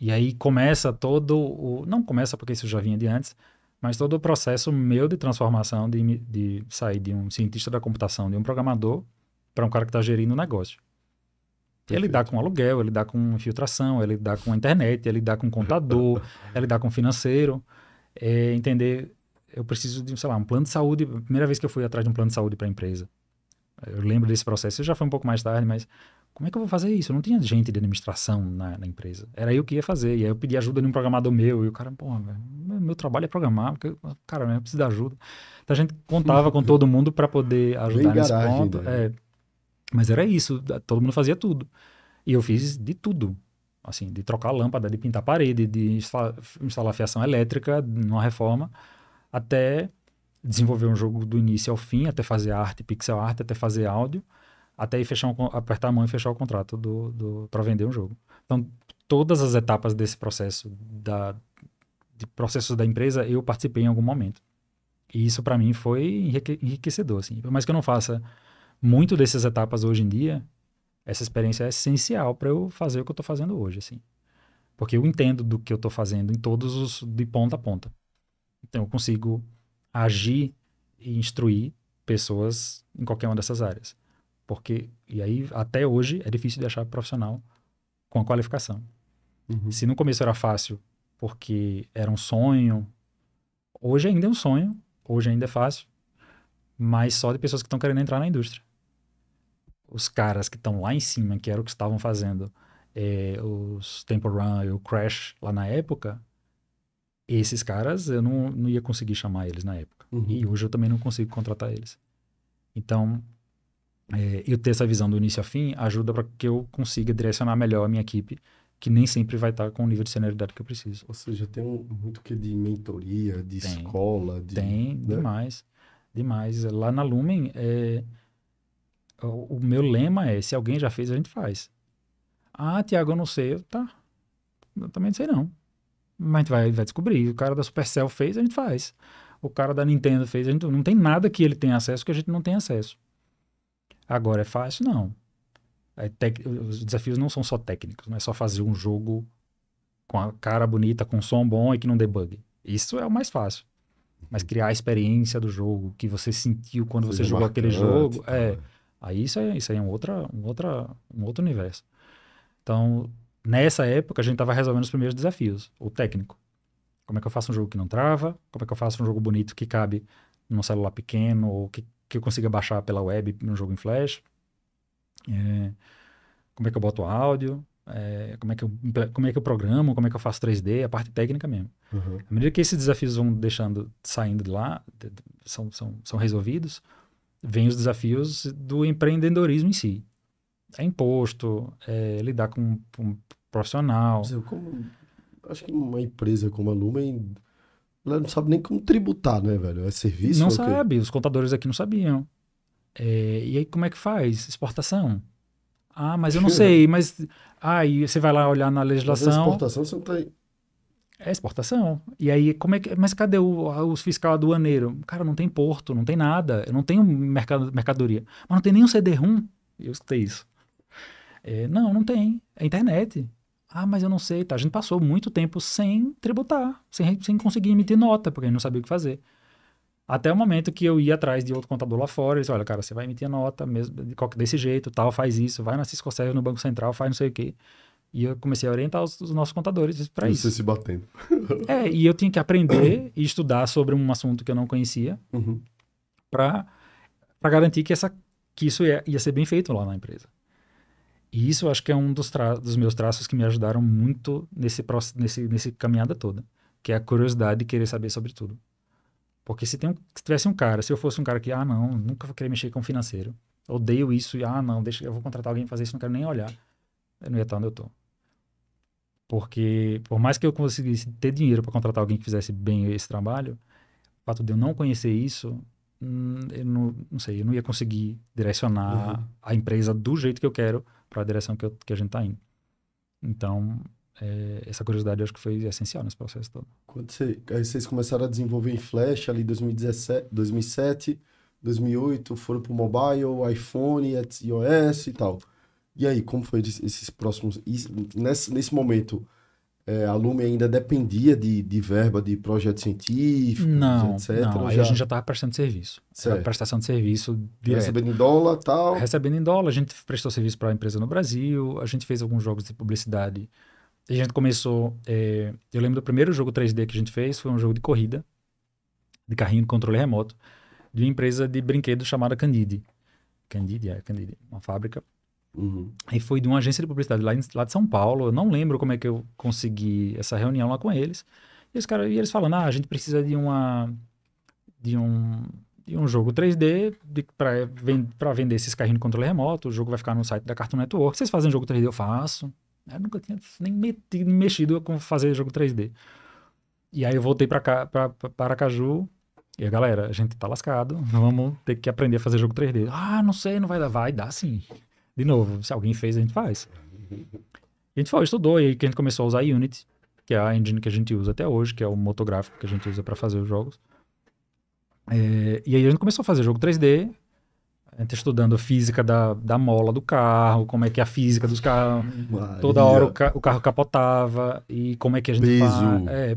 e aí começa todo o... Não começa, porque isso já vinha de antes, mas todo o processo meu de transformação, de sair de um cientista da computação, de um programador, para um cara que está gerindo um negócio. Ele dá com aluguel, ele dá com infiltração, ele dá com internet, ele dá com contador, ele dá com financeiro. Entender, eu preciso de, sei lá, um plano de saúde. Primeira vez que eu fui atrás de um plano de saúde para a empresa. Eu lembro desse processo, já foi um pouco mais tarde, mas como é que eu vou fazer isso? Eu não tinha gente de administração na empresa. Era eu que ia fazer. E aí eu pedi ajuda de um programador meu. E o cara, pô, meu trabalho é programar, porque, cara, eu preciso de ajuda. Então a gente contava com todo mundo para poder ajudar nesse ponto. Mas era isso, todo mundo fazia tudo. E eu fiz de tudo. Assim, de trocar a lâmpada, de pintar a parede, de instalar fiação elétrica numa reforma, até desenvolver um jogo do início ao fim, até fazer arte, pixel art, até fazer áudio, até ir apertar a mão e fechar o contrato para vender um jogo. Então, todas as etapas desse processo de processos da empresa, eu participei em algum momento. E isso, para mim, foi enriquecedor. Assim. Por mais que eu não faça muito dessas etapas hoje em dia, essa experiência é essencial para eu fazer o que eu estou fazendo hoje. Assim. Porque eu entendo do que eu estou fazendo em todos os... de ponta a ponta. Então, eu consigo agir e instruir pessoas em qualquer uma dessas áreas. Porque, e aí, até hoje, é difícil de achar profissional com a qualificação. Uhum. Se no começo era fácil porque era um sonho, hoje ainda é um sonho, hoje ainda é fácil, mas só de pessoas que estão querendo entrar na indústria. Os caras que estão lá em cima, que era o que estavam fazendo, os Temple Run e o Crash lá na época, esses caras, eu não ia conseguir chamar eles na época. Uhum. E hoje eu também não consigo contratar eles. Então... eu ter essa visão do início ao fim ajuda para que eu consiga direcionar melhor a minha equipe, que nem sempre vai estar com o nível de senioridade que eu preciso. Ou seja, tem muito que de mentoria, de escola. Tem, né? Demais. Lá na Lumen, o meu lema é: se alguém já fez, a gente faz. Ah, Tiago, eu não sei. Tá. Eu também não sei, não. Mas a gente vai descobrir. O cara da Supercell fez, a gente faz. O cara da Nintendo fez, a gente não tem nada que ele tenha acesso que a gente não tem acesso. Agora, é fácil? Não. Os desafios não são só técnicos, não é só fazer um jogo com a cara bonita, com som bom e que não dê bug. Isso é o mais fácil. Mas criar a experiência do jogo, que você sentiu quando você jogou aquele jogo, aí isso aí é um outro universo. Então, nessa época, a gente estava resolvendo os primeiros desafios, o técnico. Como é que eu faço um jogo que não trava? Como é que eu faço um jogo bonito que cabe num celular pequeno ou que eu consiga baixar pela web num jogo em flash, como é que eu boto áudio, Como é que eu programo, como é que eu faço 3D, a parte técnica mesmo. Uhum. À medida que esses desafios vão saindo de lá, são resolvidos, vêm os desafios do empreendedorismo em si. É imposto, é lidar com um profissional. Acho que uma empresa como a Lumen, ela não sabe nem como tributar, né, velho? É serviço? Não sabe, os contadores aqui não sabiam. E aí como é que faz? Exportação. Ah, mas eu não sei, mas... Aí você vai lá olhar na legislação... Mas a exportação você não tem... É exportação. E aí, como é que... Mas cadê os fiscal aduaneiro? Cara, não tem porto, não tem nada. Eu não tenho mercadoria. Mas não tem nem um CD-ROM. Eu escutei isso. Não tem. É internet. Ah, mas eu não sei. Tá, a gente passou muito tempo sem tributar, sem conseguir emitir nota, porque a gente não sabia o que fazer. Até o momento que eu ia atrás de outro contador lá fora, ele disse, olha, cara, você vai emitir a nota mesmo, desse jeito, tal, faz isso, vai na Cisco Serve, no Banco Central, faz não sei o quê. E eu comecei a orientar os nossos contadores para isso. Você se batendo. E eu tinha que aprender e estudar sobre um assunto que eu não conhecia, uhum, para garantir que isso ia ser bem feito lá na empresa. E isso eu acho que é um dos meus traços que me ajudaram muito nesse caminhada toda, que é a curiosidade de querer saber sobre tudo. Porque se eu fosse um cara que, nunca vou querer mexer com financeiro, odeio isso, e eu vou contratar alguém pra fazer isso, não quero nem olhar, eu não ia estar onde eu tô. Porque, por mais que eu conseguisse ter dinheiro pra contratar alguém que fizesse bem esse trabalho, o fato de eu não conhecer isso, eu não ia conseguir direcionar, uhum, a empresa do jeito que eu quero pra direção que a gente tá indo. Então... essa curiosidade eu acho que foi essencial nesse processo todo. Aí vocês começaram a desenvolver em Flash ali em 2007, 2008, foram pro mobile, iPhone, iOS e tal. E aí, como foi esses próximos... Nesse momento, a Lumen ainda dependia de verba de projetos científicos, etc? Não, aí a gente já estava prestando serviço. Era prestação de serviço direto. Recebendo em dólar e tal? Recebendo em dólar, a gente prestou serviço para a empresa no Brasil, a gente fez alguns jogos de publicidade. A gente começou... eu lembro do primeiro jogo 3D que a gente fez, foi um jogo de corrida, de carrinho de controle remoto, de uma empresa de brinquedos chamada Candide. Candide, uma fábrica. Uhum. E foi de uma agência de publicidade lá de São Paulo. Eu não lembro como é que eu consegui essa reunião lá com eles. E eles falando, a gente precisa de um jogo 3D para vender esses carrinhos de controle remoto. O jogo vai ficar no site da Cartoon Network. Vocês fazem um jogo 3D, eu faço. Eu nunca tinha nem mexido com fazer jogo 3D. E aí eu voltei pra Aracaju. E aí, galera, a gente tá lascado. Vamos ter que aprender a fazer jogo 3D. Não sei, não vai dar. Vai dar sim. De novo, se alguém fez, a gente faz. E a gente estudou. E aí que a gente começou a usar Unity, que é a engine que a gente usa até hoje, que é o motor gráfico que a gente usa pra fazer os jogos. E aí a gente começou a fazer jogo 3D. A gente estudando a física da mola do carro, como é que é a física dos carros. Toda hora o carro capotava e como é que a gente faz.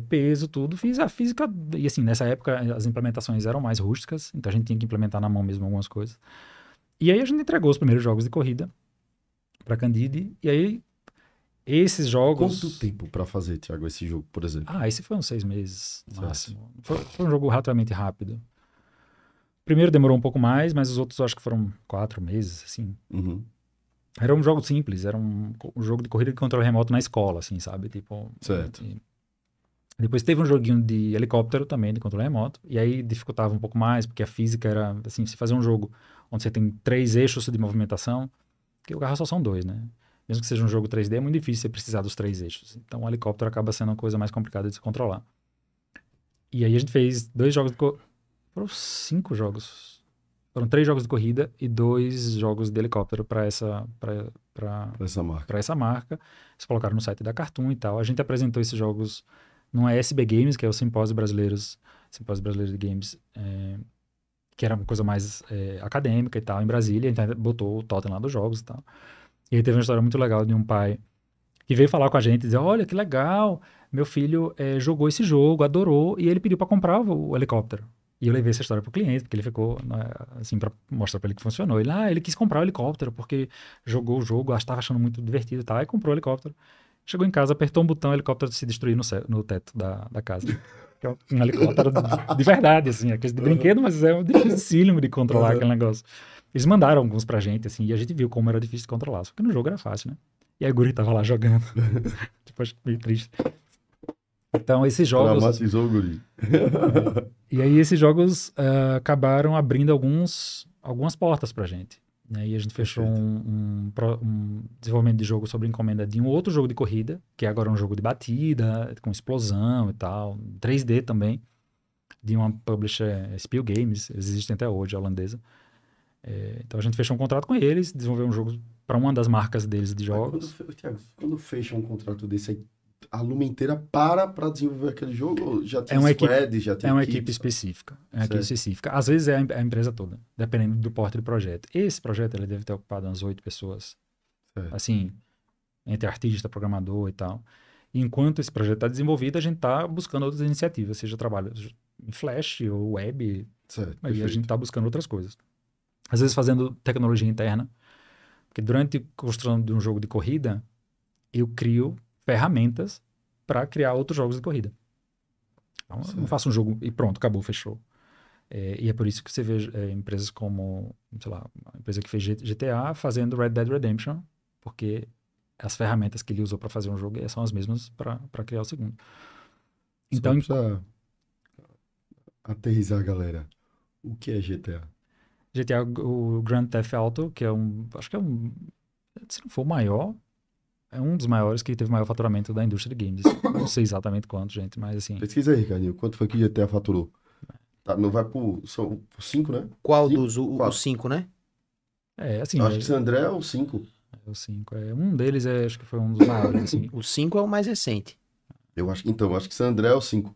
Peso, tudo. Fiz a física. E assim, nessa época as implementações eram mais rústicas, então a gente tinha que implementar na mão mesmo algumas coisas. E aí a gente entregou os primeiros jogos de corrida para Candide. E aí esses jogos... Quanto tempo para fazer, Tiago, esse jogo, por exemplo? Esse foi uns 6 meses, no máximo. Foi um jogo relativamente rápido. Primeiro demorou um pouco mais, mas os outros acho que foram 4 meses, assim. Uhum. Era um jogo simples, era um jogo de corrida de controle remoto na escola, assim, sabe? Tipo, certo. Depois teve um joguinho de helicóptero também, de controle remoto, e aí dificultava um pouco mais, porque a física era, assim, se fazer um jogo onde você tem 3 eixos de movimentação, porque o carro só são 2, né? Mesmo que seja um jogo 3D, é muito difícil você precisar dos 3 eixos. Então o helicóptero acaba sendo uma coisa mais complicada de se controlar. E aí a gente fez 2 jogos de... Foram 5 jogos. Foram 3 jogos de corrida e 2 jogos de helicóptero para essa marca. Eles colocaram no site da Cartoon e tal. A gente apresentou esses jogos numa SB Games, que é o Simpósio Brasileiro de Games, que era uma coisa mais acadêmica e tal, em Brasília. Então botou o totem lá dos jogos e tal. E aí teve uma história muito legal de um pai que veio falar com a gente e dizer, olha, que legal, meu filho jogou esse jogo, adorou, e ele pediu para comprar o helicóptero. E eu levei essa história pro cliente, porque ele ficou, assim, pra mostrar pra ele que funcionou. Ele, ele quis comprar o helicóptero, porque jogou o jogo, estava achando muito divertido e tal, aí comprou o helicóptero. Chegou em casa, apertou um botão, o helicóptero se destruiu no teto da casa. Que é um helicóptero de verdade, assim, é coisa de brinquedo, mas é dificílimo de controlar aquele negócio. Eles mandaram alguns pra gente, assim, e a gente viu como era difícil de controlar, só que no jogo era fácil, né? E a guri tava lá jogando. Tipo, acho que meio triste. Então, esses jogos... Traumatizou o guri. E aí, esses jogos acabaram abrindo algumas portas pra gente. E aí a gente fechou um desenvolvimento de jogo sobre encomenda de um outro jogo de corrida, que agora é um jogo de batida, com explosão e tal, 3D também, de uma publisher, Spiel Games, eles existem até hoje, holandesa. É, então a gente fechou um contrato com eles, desenvolveu um jogo para uma das marcas deles de jogos. Tiago, quando fecha um contrato desse aí, a Lumen inteira para desenvolver aquele jogo? Já tem squad, já tem equipe específica. É uma equipe específica. Às vezes é a empresa toda, dependendo do porte do projeto. Esse projeto ele deve ter ocupado umas 8 pessoas. Certo. Assim, entre artista, programador e tal. E enquanto esse projeto está desenvolvido, a gente está buscando outras iniciativas, seja trabalho em Flash ou web. Certo, e a gente está buscando outras coisas. Às vezes fazendo tecnologia interna. Porque durante a construção de um jogo de corrida, eu crio ferramentas para criar outros jogos de corrida. Então, eu não faço um jogo e pronto, acabou, fechou. É, e é por isso que você vê empresas como, sei lá, a empresa que fez GTA fazendo Red Dead Redemption, porque as ferramentas que ele usou para fazer um jogo são as mesmas para criar o segundo. Então, só aterrizar, galera. O que é GTA? GTA, o Grand Theft Auto, que é um, acho que é um, se não for o maior, é um dos maiores, que teve maior faturamento da indústria de games. Não sei exatamente quanto, gente, mas assim... Pesquisa aí, Ricardinho. Quanto foi que o GTA faturou? Tá, não vai pro... São 5, né? Qual dos? O 5, né? É, assim... Acho que o André é o 5. É o 5. É, um deles é, acho que foi um dos maiores, assim. O 5 é o mais recente. Eu acho que... Então, acho que San André é o 5.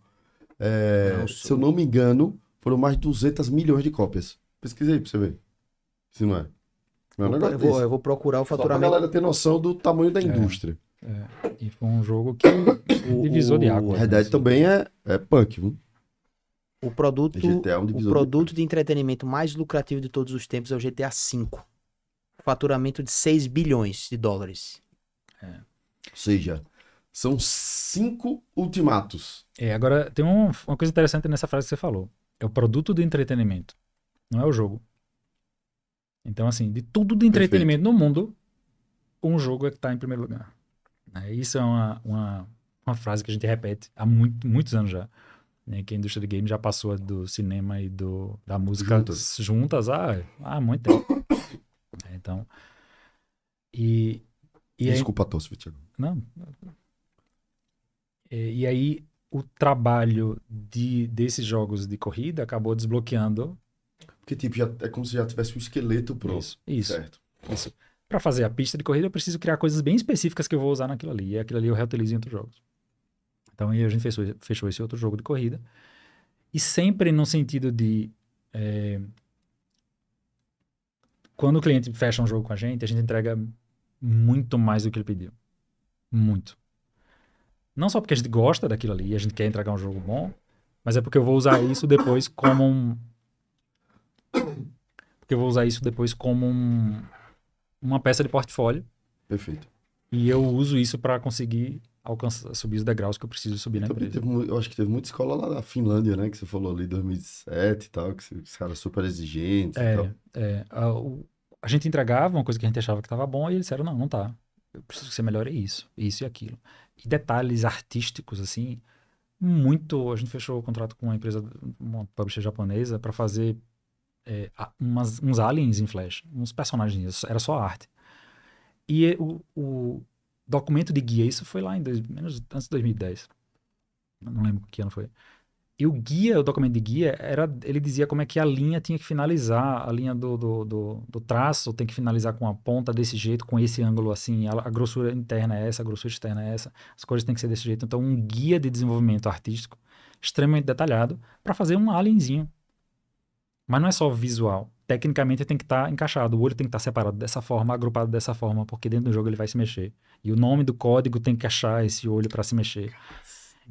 É, se eu não me engano, foram mais de 200 milhões de cópias. Pesquisa aí pra você ver. Se não é... Eu vou procurar o faturamento. Só pra galera ter noção do tamanho da indústria. É. E foi um jogo que divisor de água. Na verdade, né? Também é punk, viu? O produto, de entretenimento mais lucrativo de todos os tempos é o GTA V. Faturamento de 6 bilhões de dólares. É. Ou seja, são 5 ultimatos. É, agora tem uma coisa interessante nessa frase que você falou. É o produto de entretenimento. Não é o jogo. Então, assim, de tudo de entretenimento no mundo, um jogo é que está em primeiro lugar. Isso é uma frase que a gente repete há muitos anos já. Né? Que a indústria de game já passou do cinema e da música juntas há muito tempo. Então, desculpa a tosse, Vitor. Não. E aí, o trabalho desses jogos de corrida acabou desbloqueando... Porque, tipo, já é como se já tivesse um esqueleto pronto. Isso. Pra fazer a pista de corrida, eu preciso criar coisas bem específicas que eu vou usar naquilo ali. E aquilo ali eu reutilizo em outros jogos. Então, aí a gente fechou esse outro jogo de corrida. E sempre no sentido de... Quando o cliente fecha um jogo com a gente entrega muito mais do que ele pediu. Muito. Não só porque a gente gosta daquilo ali e a gente quer entregar um jogo bom, mas é porque eu vou usar isso depois como uma peça de portfólio. Perfeito. E eu uso isso para conseguir subir os degraus que eu preciso subir na empresa. Eu acho que teve muita escola lá na Finlândia, né? Que você falou ali em 2007 e tal, que os caras super exigentes e tal. A gente entregava uma coisa que a gente achava que estava bom e eles disseram, não tá. Eu preciso que você melhore isso e aquilo. E detalhes artísticos, assim, muito... A gente fechou o contrato com uma empresa, uma publisher japonesa, para fazer... uns aliens em Flash, uns personagens, era só arte. E o documento de guia, isso foi lá antes de 2010. Não lembro que ano foi. E o documento de guia, ele dizia como é que a linha tinha que finalizar, a linha do traço tem que finalizar com a ponta desse jeito, com esse ângulo assim, a grossura interna é essa, a grossura externa é essa, as cores têm que ser desse jeito. Então, um guia de desenvolvimento artístico extremamente detalhado para fazer um alienzinho. Mas não é só visual. Tecnicamente tem que estar encaixado. O olho tem que estar separado dessa forma, agrupado dessa forma, porque dentro do jogo ele vai se mexer. E o nome do código tem que achar esse olho para se mexer.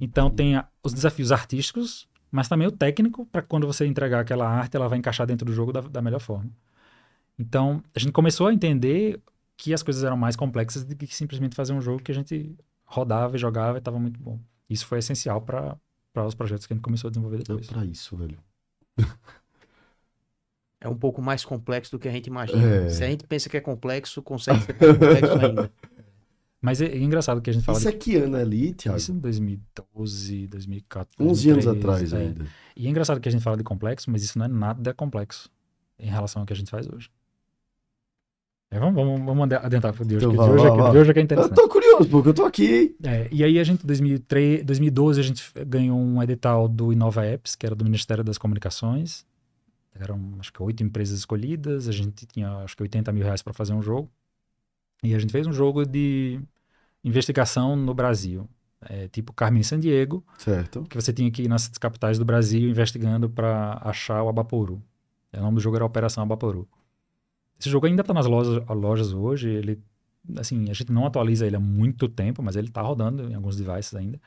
Então tem os desafios artísticos, mas também o técnico, para quando você entregar aquela arte, ela vai encaixar dentro do jogo da melhor forma. Então a gente começou a entender que as coisas eram mais complexas do que simplesmente fazer um jogo que a gente rodava e jogava e estava muito bom. Isso foi essencial para os projetos que a gente começou a desenvolver depois. Para isso, velho. É um pouco mais complexo do que a gente imagina. Se a gente pensa que é complexo, consegue ser mais complexo ainda. Mas é engraçado que a gente fala... Isso é que ano ali, Tiago? Isso em 2012, 2014... 11 anos atrás ainda. E é engraçado que a gente fala de complexo, mas isso não é nada complexo em relação ao que a gente faz hoje. É, vamos adentrar para o de hoje, então, de hoje é que é interessante. Eu tô curioso, porque eu tô aqui. É, e aí a gente, em 2012, a gente ganhou um edital do Inova Apps, que era do Ministério das Comunicações. Eram, acho que, 8 empresas escolhidas. A gente tinha, acho que, R$80 mil para fazer um jogo. E a gente fez um jogo de investigação no Brasil. É, tipo Carmen Sandiego. Certo. Que você tinha que ir nas capitais do Brasil investigando para achar o Abaporu. O nome do jogo era Operação Abaporu. Esse jogo ainda está nas lojas hoje, ele, assim, a gente não atualiza ele há muito tempo, mas ele está rodando em alguns devices ainda.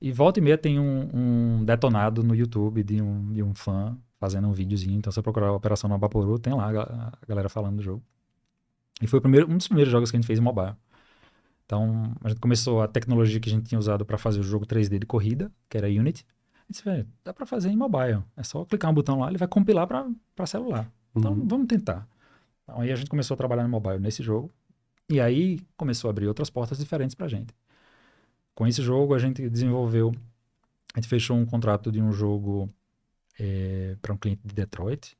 E volta e meia tem um detonado no YouTube de um fã fazendo um videozinho, então se você procurar a Operação no Abaporu, tem lá a galera falando do jogo. E foi um dos primeiros jogos que a gente fez em mobile. Então, a gente começou a tecnologia que a gente tinha usado para fazer o jogo 3D de corrida, que era Unity. A gente disse, dá para fazer em mobile, é só clicar um botão lá, ele vai compilar para celular. Então, vamos tentar. Então, aí a gente começou a trabalhar no mobile nesse jogo, e aí começou a abrir outras portas diferentes pra gente. Com esse jogo, a gente desenvolveu, a gente fechou um contrato de um jogo para um cliente de Detroit,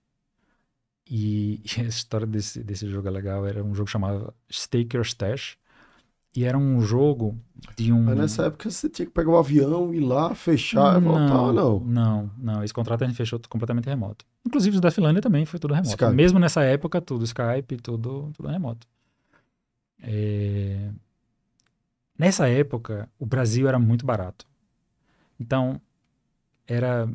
e a história desse jogo é legal, era um jogo chamado Staker Stash, e era um jogo de um... Mas nessa época você tinha que pegar um avião, ir lá, fechar e voltar, ou não? Não. Esse contrato a gente fechou completamente remoto. Inclusive o da Finlândia também foi tudo remoto. Skype. Mesmo nessa época, tudo Skype, tudo remoto. Nessa época, o Brasil era muito barato. Então, era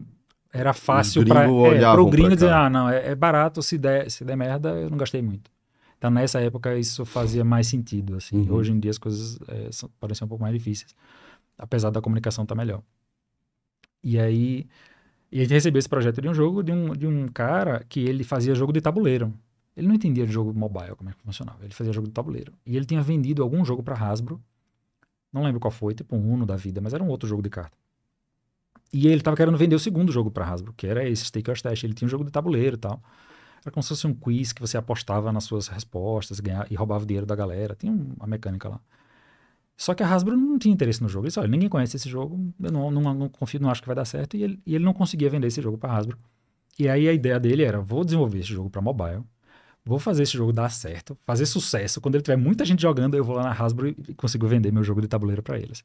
fácil para o gringo dizer, é barato, se der merda, eu não gastei muito. Então, nessa época, isso fazia mais sentido, assim. Hoje em dia, as coisas podem ser um pouco mais difíceis, apesar da comunicação estar melhor. E a gente recebeu esse projeto de um jogo de um cara que ele fazia jogo de tabuleiro. Ele não entendia de jogo mobile, como é que funcionava. Ele fazia jogo de tabuleiro. E ele tinha vendido algum jogo para Hasbro, não lembro qual foi, tipo um Uno da vida, mas era um outro jogo de carta. E ele estava querendo vender o segundo jogo para Hasbro, que era esse, Staker Stash. Ele tinha um jogo de tabuleiro e tal. Era como se fosse um quiz que você apostava nas suas respostas e roubava o dinheiro da galera. Tinha uma mecânica lá. Só que a Hasbro não tinha interesse no jogo. Ele disse, olha, ninguém conhece esse jogo, eu não confio, não acho que vai dar certo. E ele não conseguia vender esse jogo para a Hasbro. E aí a ideia dele era, vou desenvolver esse jogo para mobile, vou fazer esse jogo dar certo, fazer sucesso. Quando ele tiver muita gente jogando, eu vou lá na Hasbro e consigo vender meu jogo de tabuleiro para eles.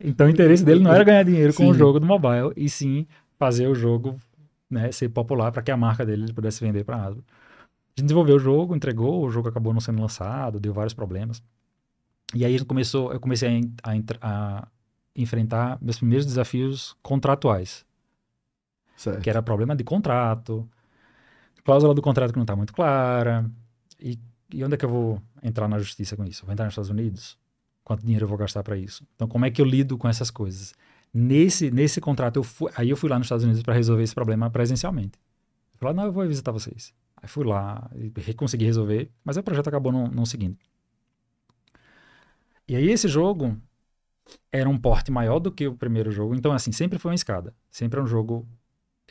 Então o interesse dele não era ganhar dinheiro com o jogo do mobile, e sim fazer o jogo... Né, ser popular para que a marca dele pudesse vender para a Hasbro. A gente desenvolveu o jogo, entregou, o jogo acabou não sendo lançado, deu vários problemas. E aí eu comecei a enfrentar meus primeiros desafios contratuais. Certo. Que era problema de contrato, cláusula do contrato que não está muito clara, e onde é que eu vou entrar na justiça com isso? Vou entrar nos Estados Unidos? Quanto dinheiro eu vou gastar para isso? Então, como é que eu lido com essas coisas? Nesse contrato, eu fui lá nos Estados Unidos para resolver esse problema presencialmente. Eu falei, não, eu vou visitar vocês. Aí fui lá e consegui resolver, mas o projeto acabou não seguindo. E aí esse jogo era um porte maior do que o primeiro jogo, então assim, sempre foi uma escada. Sempre era um jogo...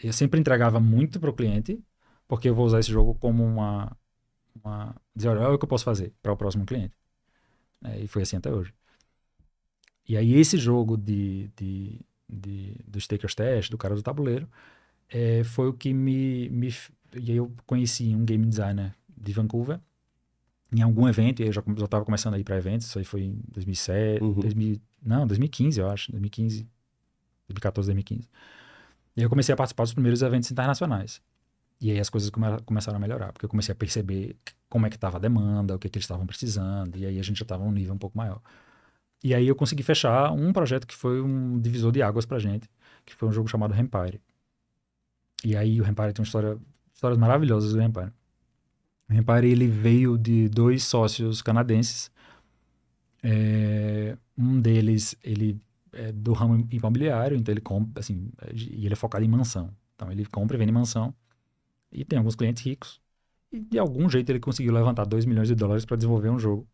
Eu sempre entregava muito para o cliente, porque eu vou usar esse jogo como uma dizer, olha o que eu posso fazer para o próximo cliente. E foi assim até hoje. E aí esse jogo do Staker Stash, do cara do tabuleiro, foi o que E aí eu conheci um game designer de Vancouver, em algum evento, e eu já estava começando a ir para eventos, isso aí foi em 2015, eu acho, 2014, 2015. E aí eu comecei a participar dos primeiros eventos internacionais. E aí as coisas começaram a melhorar, porque eu comecei a perceber como é que estava a demanda, o que eles estavam precisando, e aí a gente já estava num nível um pouco maior. E aí eu consegui fechar um projeto que foi um divisor de águas pra gente, que foi um jogo chamado Rempire. E aí o Rempire tem uma histórias maravilhosas do Rempire. O Rempire, ele veio de 2 sócios canadenses. Um deles, ele é do ramo imobiliário, então ele compra, assim, e ele é focado em mansão. Então ele compra e vende mansão, e tem alguns clientes ricos. E de algum jeito ele conseguiu levantar US$2 milhões para desenvolver um jogo.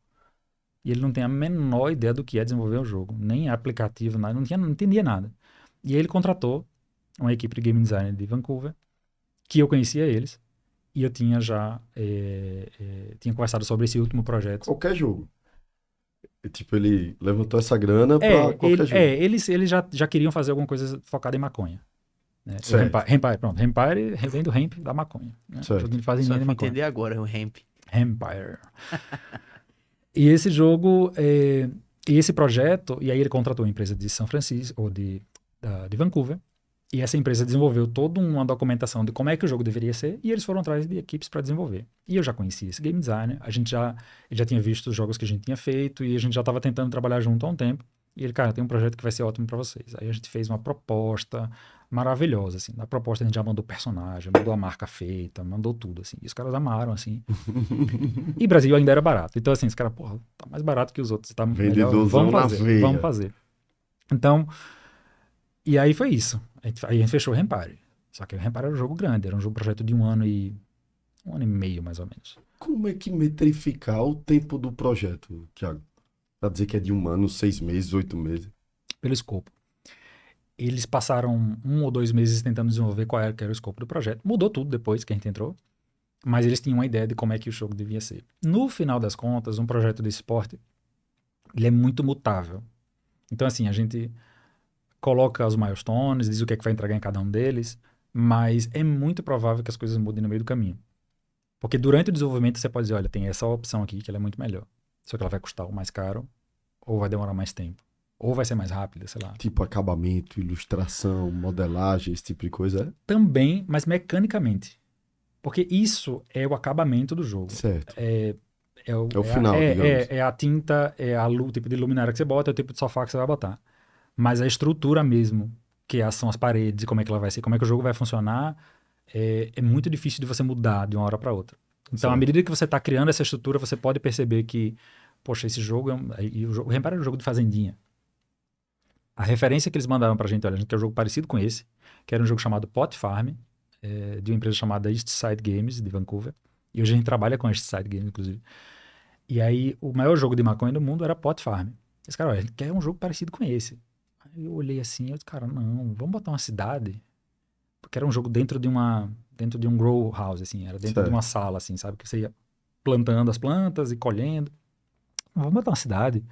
E ele não tem a menor ideia do que é desenvolver um jogo, nem aplicativo, nada, não entendia nada. E aí ele contratou uma equipe de game design de Vancouver, que eu conhecia eles, e eu tinha já tinha conversado sobre esse último projeto. Qualquer jogo? Tipo, ele levantou essa grana pra qualquer jogo. É, eles já queriam fazer alguma coisa focada em maconha. Né? Rempire, pronto. Rempire vem do Ramp da maconha. Né? Certo. Tudo que fazem só maconha. Entender agora o Ramp. Rempire. E esse jogo, esse projeto, e aí ele contratou uma empresa de São Francisco, ou de Vancouver, e essa empresa desenvolveu toda uma documentação de como é que o jogo deveria ser, e eles foram atrás de equipes para desenvolver. E eu já conhecia esse game designer, ele já tinha visto os jogos que a gente tinha feito, e a gente já estava tentando trabalhar junto há um tempo, e ele, cara, tem um projeto que vai ser ótimo para vocês. Aí a gente fez uma proposta maravilhosa, assim. Na proposta a gente já mandou personagem, mandou a marca feita, mandou tudo, assim. E os caras amaram, assim. E Brasil ainda era barato. Então, assim, os caras, porra, tá mais barato que os outros, tá melhor. Vamos fazer. Então, e aí foi isso. Aí a gente fechou o Rempire. Só que o Rempire era um jogo grande, era um projeto de um ano e meio, mais ou menos. Como é que metrificar o tempo do projeto, Tiago? Pra dizer que é de 1 ano, 6 meses, 8 meses? Pelo escopo. Eles passaram 1 ou 2 meses tentando desenvolver qual era o escopo do projeto. Mudou tudo depois que a gente entrou. Mas eles tinham uma ideia de como é que o jogo devia ser. No final das contas, um projeto desse porte, ele é muito mutável. Então, assim, a gente coloca os milestones, diz o que é que vai entregar em cada um deles, mas é muito provável que as coisas mudem no meio do caminho. Porque durante o desenvolvimento você pode dizer, olha, tem essa opção aqui que ela é muito melhor. Só que ela vai custar o mais caro, ou vai demorar mais tempo. Ou vai ser mais rápida, sei lá. Tipo acabamento, ilustração, modelagem, esse tipo de coisa? Também, mas mecanicamente. Porque isso é o acabamento do jogo. Certo. É o final, digamos. É a tinta, o tipo de luminária que você bota, é o tipo de sofá que você vai botar. Mas a estrutura mesmo, que são as paredes, como é que ela vai ser, como é que o jogo vai funcionar, é muito difícil de você mudar de uma hora para outra. Então, certo. À medida que você está criando essa estrutura, você pode perceber que, poxa, esse jogo... O Rempire é um jogo de fazendinha. A referência que eles mandaram pra gente, olha, a gente quer um jogo parecido com esse, que era um jogo chamado Pot Farm, de uma empresa chamada Eastside Games, de Vancouver. E hoje a gente trabalha com a Eastside Games, inclusive. E aí, o maior jogo de maconha do mundo era Pot Farm. Esse cara, olha, a gente quer um jogo parecido com esse. Aí eu olhei assim, eu disse, cara, não, vamos botar uma cidade. Porque era um jogo dentro de um grow house, assim, era dentro de uma sala, assim, sabe? Que você ia plantando as plantas e colhendo. Vamos botar uma cidade.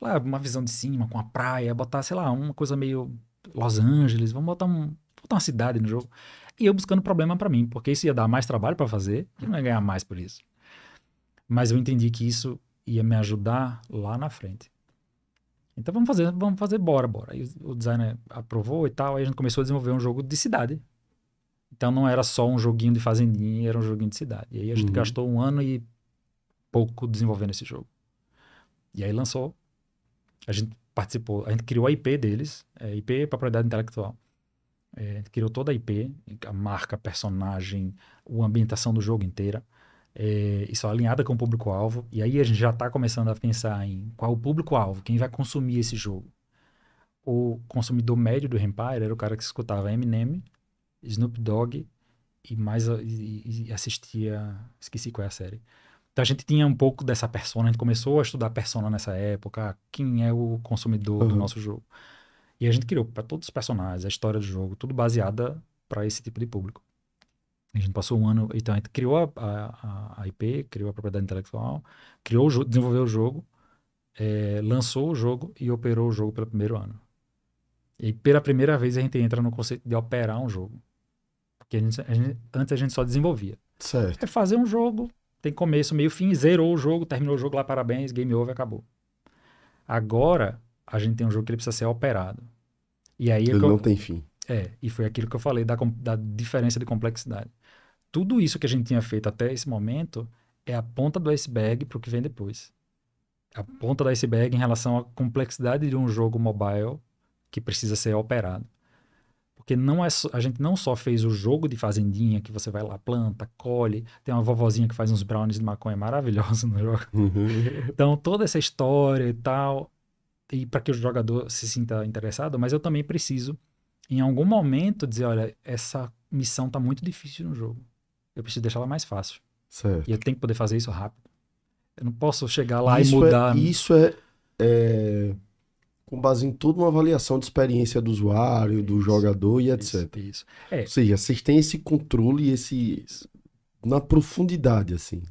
Lá, uma visão de cima, com a praia, botar, sei lá, uma coisa meio Los Angeles, vamos botar, botar uma cidade no jogo. E eu buscando problema pra mim, porque isso ia dar mais trabalho pra fazer e não ia ganhar mais por isso. Mas eu entendi que isso ia me ajudar lá na frente. Então vamos fazer, bora. Aí o designer aprovou e tal, aí a gente começou a desenvolver um jogo de cidade. Então não era só um joguinho de fazendinha, era um joguinho de cidade. E aí a gente gastou 1 ano e pouco desenvolvendo esse jogo. E aí lançou. A gente participou, a gente criou a IP deles, IP é propriedade intelectual. A gente criou toda a IP, a marca, personagem, a ambientação do jogo inteira. Isso alinhada com o público-alvo. E aí a gente já está começando a pensar em qual o público-alvo, quem vai consumir esse jogo. O consumidor médio do Rempire era o cara que escutava Eminem, Snoop Dogg e assistia... Esqueci qual é a série. Então a gente tinha um pouco dessa persona, a gente começou a estudar persona nessa época, quem é o consumidor do nosso jogo. E a gente criou para todos os personagens, a história do jogo, tudo baseada para esse tipo de público. A gente passou 1 ano, então a gente criou a IP, criou a propriedade intelectual, desenvolveu o jogo, lançou o jogo e operou o jogo pelo primeiro ano. E pela primeira vez a gente entra no conceito de operar um jogo. Porque antes a gente só desenvolvia. Certo. É fazer um jogo... Tem começo, meio, fim, zerou o jogo, terminou o jogo lá, parabéns, game over, acabou. Agora, a gente tem um jogo que ele precisa ser operado. E aí ele não tem fim. E foi aquilo que eu falei da diferença de complexidade. Tudo isso que a gente tinha feito até esse momento é a ponta do iceberg para o que vem depois. A ponta do iceberg em relação à complexidade de um jogo mobile que precisa ser operado. Porque a gente não só fez o jogo de fazendinha, que você vai lá, planta, colhe, tem uma vovozinha que faz uns brownies de maconha maravilhosa no jogo. Então, toda essa história e tal, e para que o jogador se sinta interessado, mas eu também preciso, em algum momento, dizer, olha, essa missão tá muito difícil no jogo. Eu preciso deixar ela mais fácil. Certo. E eu tenho que poder fazer isso rápido. Eu não posso chegar lá e mudar. Isso é... Com base em toda uma avaliação de experiência do usuário, do jogador e etc. Isso. Ou seja, vocês têm esse controle na profundidade, assim.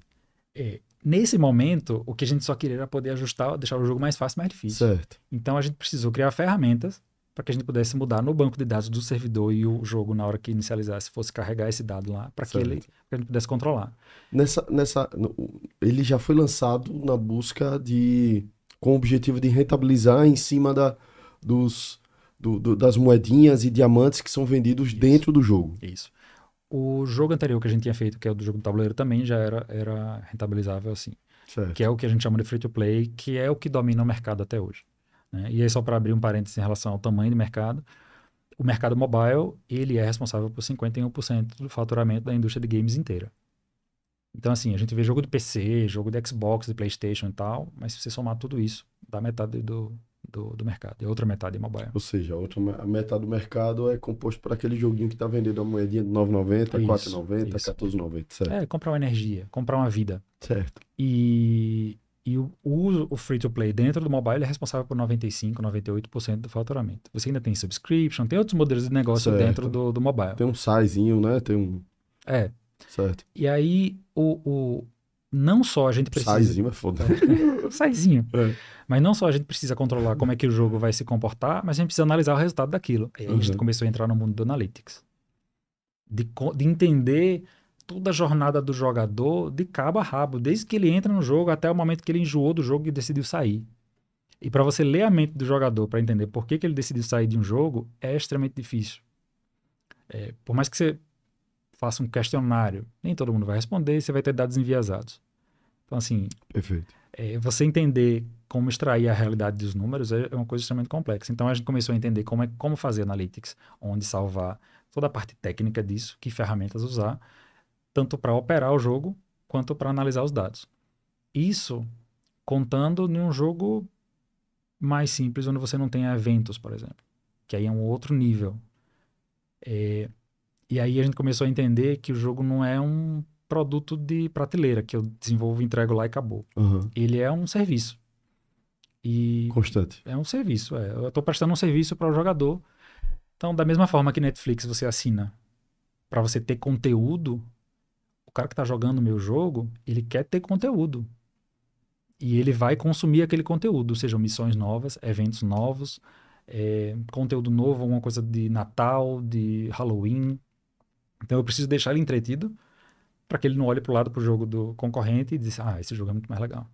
Nesse momento, o que a gente só queria era poder ajustar, deixar o jogo mais fácil e mais difícil. Certo. Então, a gente precisou criar ferramentas para que a gente pudesse mudar no banco de dados do servidor e o jogo, na hora que inicializasse, fosse carregar esse dado lá, para que a gente pudesse controlar. Ele já foi lançado na busca de... com o objetivo de rentabilizar em cima das moedinhas e diamantes que são vendidos dentro do jogo. Isso. O jogo anterior que a gente tinha feito, que é o do jogo do tabuleiro, também já era rentabilizável assim. Certo. Que é o que a gente chama de free-to-play, que é o que domina o mercado até hoje, né? E aí, só para abrir um parênteses em relação ao tamanho do mercado, o mercado mobile, ele é responsável por 51% do faturamento da indústria de games inteira. Então, assim, a gente vê jogo de PC, jogo de Xbox, de PlayStation e tal, mas se você somar tudo isso, dá metade do mercado, e a outra metade é mobile. Ou seja, a metade do mercado é composto por aquele joguinho que tá vendendo a moedinha de R$9,90, R$4,90, R$14,90, certo? É, comprar uma energia, comprar uma vida. Certo. E o free-to-play dentro do mobile é responsável por 95%, 98% do faturamento. Você ainda tem subscription, tem outros modelos de negócio dentro do mobile. Tem um sizinho, né? Tem um... É. Certo. E aí, não só a gente precisa... Saizinho é foda. Saizinho. É. Mas não só a gente precisa controlar como é que o jogo vai se comportar, mas a gente precisa analisar o resultado daquilo. Aí a gente começou a entrar no mundo do Analytics. De entender toda a jornada do jogador de cabo a rabo, desde que ele entra no jogo até o momento que ele enjoou do jogo e decidiu sair. E para você ler a mente do jogador, para entender por que ele decidiu sair de um jogo, é extremamente difícil. É, por mais que você faça um questionário, nem todo mundo vai responder e você vai ter dados enviesados. Então, assim, perfeito. Você entender como extrair a realidade dos números é uma coisa extremamente complexa. Então, a gente começou a entender como fazer analytics, onde salvar toda a parte técnica disso, que ferramentas usar, tanto para operar o jogo, quanto para analisar os dados. Isso contando em um jogo mais simples, onde você não tem eventos, por exemplo, que aí é um outro nível. E aí a gente começou a entender que o jogo não é um produto de prateleira, que eu desenvolvo, entrego lá e acabou. Ele é um serviço. E constante. É um serviço. Eu estou prestando um serviço para o jogador. Então, da mesma forma que Netflix você assina para você ter conteúdo, o cara que está jogando o meu jogo, ele quer ter conteúdo. E ele vai consumir aquele conteúdo, sejam missões novas, eventos novos, conteúdo novo, alguma coisa de Natal, de Halloween. Então eu preciso deixar ele entretido para que ele não olhe para o lado, para o jogo do concorrente e diga, esse jogo é muito mais legal.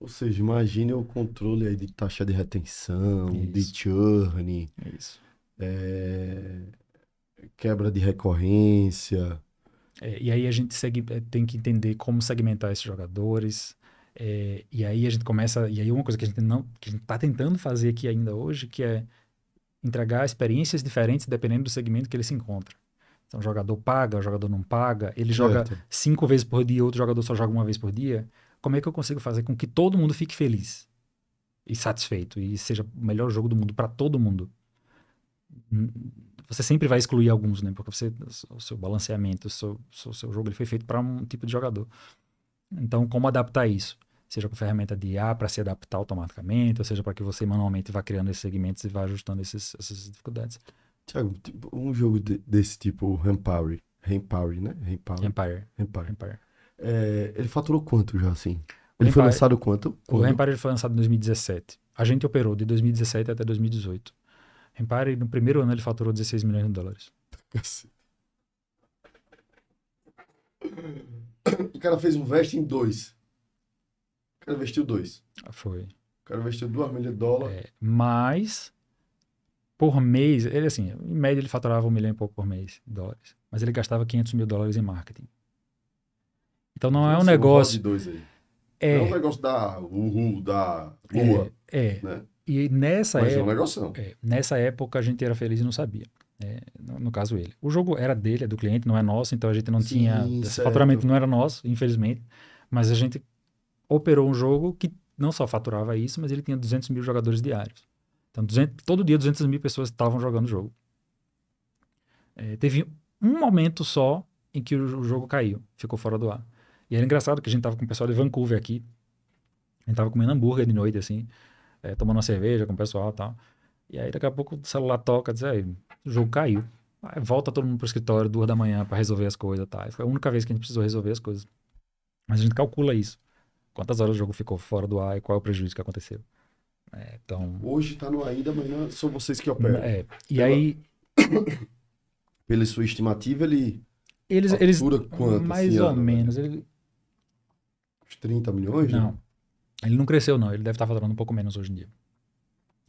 Ou seja, imagine o controle aí de taxa de retenção, de churn, quebra de recorrência. E aí a gente tem que entender como segmentar esses jogadores. E aí a gente começa... E aí uma coisa que a gente está tentando fazer aqui ainda hoje, que é entregar experiências diferentes dependendo do segmento que ele se encontra. Então, o jogador paga, o jogador não paga, ele joga 5 vezes por dia, outro jogador só joga uma vez por dia. Como é que eu consigo fazer com que todo mundo fique feliz e satisfeito e seja o melhor jogo do mundo para todo mundo? Você sempre vai excluir alguns, né? Porque o seu balanceamento, o seu jogo, ele foi feito para um tipo de jogador. Então, como adaptar isso? Seja com ferramenta de IA para se adaptar automaticamente, ou seja, para que você manualmente vá criando esses segmentos e vá ajustando essas dificuldades. Tiago, um jogo desse tipo, Rempire, né? Empire. Ele faturou quanto já, assim? Ele foi lançado quanto? O Empire foi lançado em 2017. A gente operou de 2017 até 2018. Empire, no primeiro ano, ele faturou 16 milhões de dólares. O cara fez um vest em 2. O cara investiu 2. Foi. O cara investiu 2 milhões de dólares. Mas, por mês, ele assim, em média ele faturava 1 milhão e pouco por mês de dólares. Mas ele gastava 500 mil dólares em marketing. Então não é um negócio... De 2 aí. Não é um negócio da Uhul, da Lua. Né? E nessa época... Mas é um negócio não. Nessa época a gente era feliz e não sabia. No caso ele. O jogo era dele, é do cliente, não é nosso, então a gente não tinha... Esse faturamento não era nosso, infelizmente. Mas a gente operou um jogo que não só faturava isso, mas ele tinha 200 mil jogadores diários. Então, todo dia 200 mil pessoas estavam jogando o jogo. Teve um momento só em que o jogo caiu, ficou fora do ar. E era engraçado que a gente tava com o pessoal de Vancouver aqui, a gente tava comendo hambúrguer de noite, assim, tomando uma cerveja com o pessoal e tal. E aí, daqui a pouco, o celular toca e diz, o jogo caiu. Aí volta todo mundo pro escritório 2 da manhã para resolver as coisas, tá? Foi a única vez que a gente precisou resolver as coisas. Mas a gente calcula isso. Quantas horas o jogo ficou fora do ar e qual é o prejuízo que aconteceu. É, então... Hoje tá no ainda, amanhã são vocês que operam. É, e pela... aí... Pela sua estimativa, ele... Eles fatura quanto? Mais ou menos. Ele... Uns 30 milhões? Não. Né? Ele não cresceu, não. Ele deve estar faturando um pouco menos hoje em dia.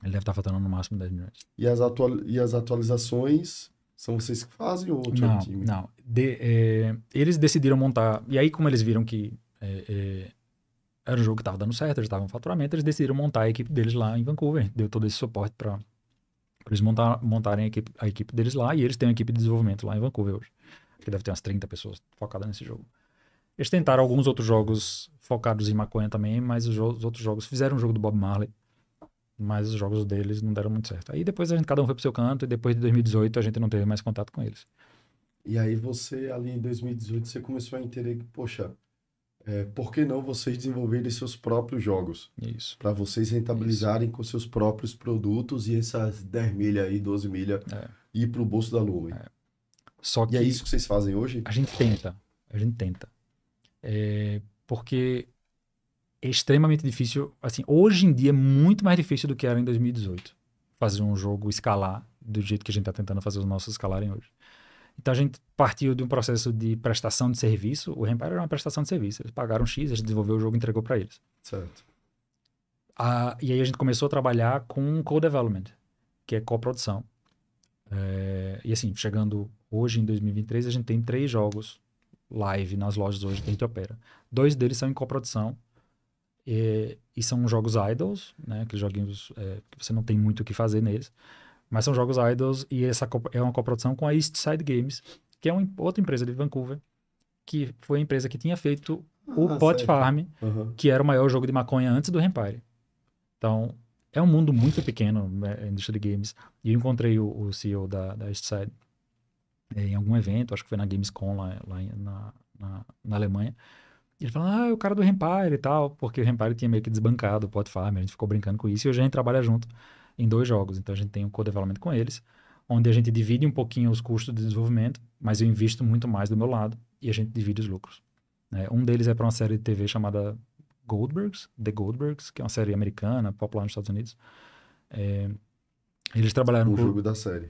Ele deve estar faturando no máximo 10 milhões. E as atualizações... São vocês que fazem ou outro time? Não, não. Eles decidiram montar... E aí, como eles viram que era um jogo que estava dando certo, eles estavam no faturamento, eles decidiram montar a equipe deles lá em Vancouver. Deu todo esse suporte para eles montarem a equipe deles lá. E eles têm uma equipe de desenvolvimento lá em Vancouver hoje. Que deve ter umas 30 pessoas focadas nesse jogo. Eles tentaram alguns outros jogos focados em maconha também, mas os outros jogos... Fizeram um jogo do Bob Marley. Mas os jogos deles não deram muito certo. Aí depois a gente, cada um foi pro seu canto, e depois de 2018 a gente não teve mais contato com eles. E aí você, ali em 2018, você começou a entender que, poxa, por que não vocês desenvolverem seus próprios jogos? Isso. Para vocês rentabilizarem com seus próprios produtos e essas 10 milha aí, 12 milha, ir pro bolso da Lumen. É. Só que... E é isso que vocês fazem hoje? A gente tenta. A gente tenta. Porque... É extremamente difícil, assim, hoje em dia é muito mais difícil do que era em 2018. Fazer um jogo escalar do jeito que a gente está tentando fazer os nossos escalarem hoje. Então a gente partiu de um processo de prestação de serviço, o Rempire era uma prestação de serviço, eles pagaram X, a gente desenvolveu o jogo e entregou para eles. Certo. E aí a gente começou a trabalhar com co-development, que é coprodução. E assim, chegando hoje em 2023, a gente tem 3 jogos live nas lojas hoje que a gente opera. 2 deles são em coprodução. E são jogos idols, né? Aqueles joguinhos que você não tem muito o que fazer neles, mas são jogos idols, e essa é uma coprodução com a Eastside Games, que é outra empresa de Vancouver, que foi a empresa que tinha feito o Pot Farm, que era o maior jogo de maconha antes do Rempire. Então, é um mundo muito pequeno, a indústria de games, e eu encontrei o CEO da Eastside em algum evento, acho que foi na Gamescom lá na Alemanha. E ele falou, o cara do Rempire e tal, porque o Rempire tinha meio que desbancado o Pot Farm, a gente ficou brincando com isso, e hoje a gente trabalha junto em 2 jogos. Então a gente tem um co-development com eles, onde a gente divide um pouquinho os custos de desenvolvimento, mas eu invisto muito mais do meu lado, e a gente divide os lucros. Um deles é para uma série de TV chamada The Goldbergs, que é uma série americana, popular nos Estados Unidos. Eles trabalharam com... O jogo da série.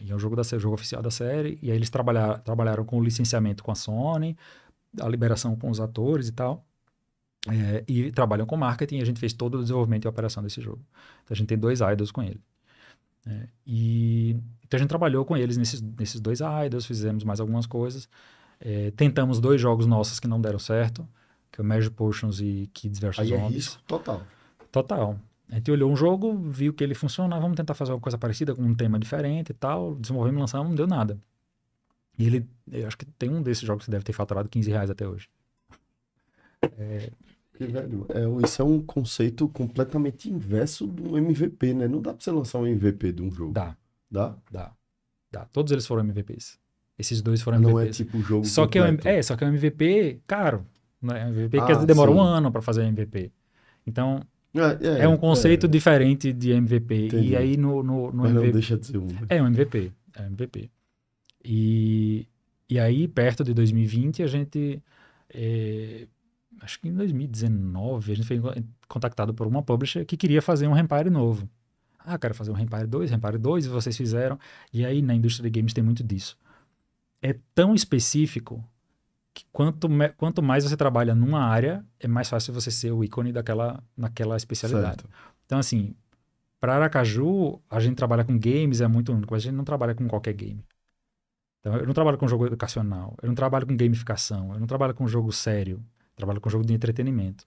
E é um jogo da série, o jogo oficial da série, e aí eles trabalharam com o licenciamento com a Sony, a liberação com os atores e tal, e trabalham com marketing, e a gente fez todo o desenvolvimento e operação desse jogo. Então a gente tem 2 idols com ele. Então a gente trabalhou com eles nesses 2 idols, fizemos mais algumas coisas, tentamos 2 jogos nossos que não deram certo, que é o Magic Potions e Kids vs Zombies. Aí é risco total. Total. A gente olhou um jogo, viu que ele funciona, vamos tentar fazer alguma coisa parecida com um tema diferente e tal, desenvolvemos, lançamos, não deu nada. E ele, eu acho que tem um desses jogos que deve ter faturado R$15 até hoje. Que velho, isso é um conceito completamente inverso do MVP, né? Não dá pra você lançar um MVP de um jogo. Dá. Todos eles foram MVPs. Esses 2 foram MVPs. Não é tipo jogo só completo. Que só que é um MVP caro. Né? MVP que às vezes demora 1 ano pra fazer MVP. Então... É um conceito diferente de MVP. Entendi. E aí no mas MVP... Não deixa de ser um. É um MVP. É um MVP. E aí, perto de 2020, a gente, acho que em 2019, a gente foi contactado por uma publisher que queria fazer um Rempire novo. Quero fazer um Rempire 2, e vocês fizeram. E aí, na indústria de games tem muito disso. É tão específico que quanto mais você trabalha numa área, é mais fácil você ser o ícone naquela especialidade. Certo. Então, assim, para Aracaju, a gente trabalha com games, é muito único, mas a gente não trabalha com qualquer game. Então, eu não trabalho com jogo educacional, eu não trabalho com gamificação, eu não trabalho com jogo sério, eu trabalho com jogo de entretenimento.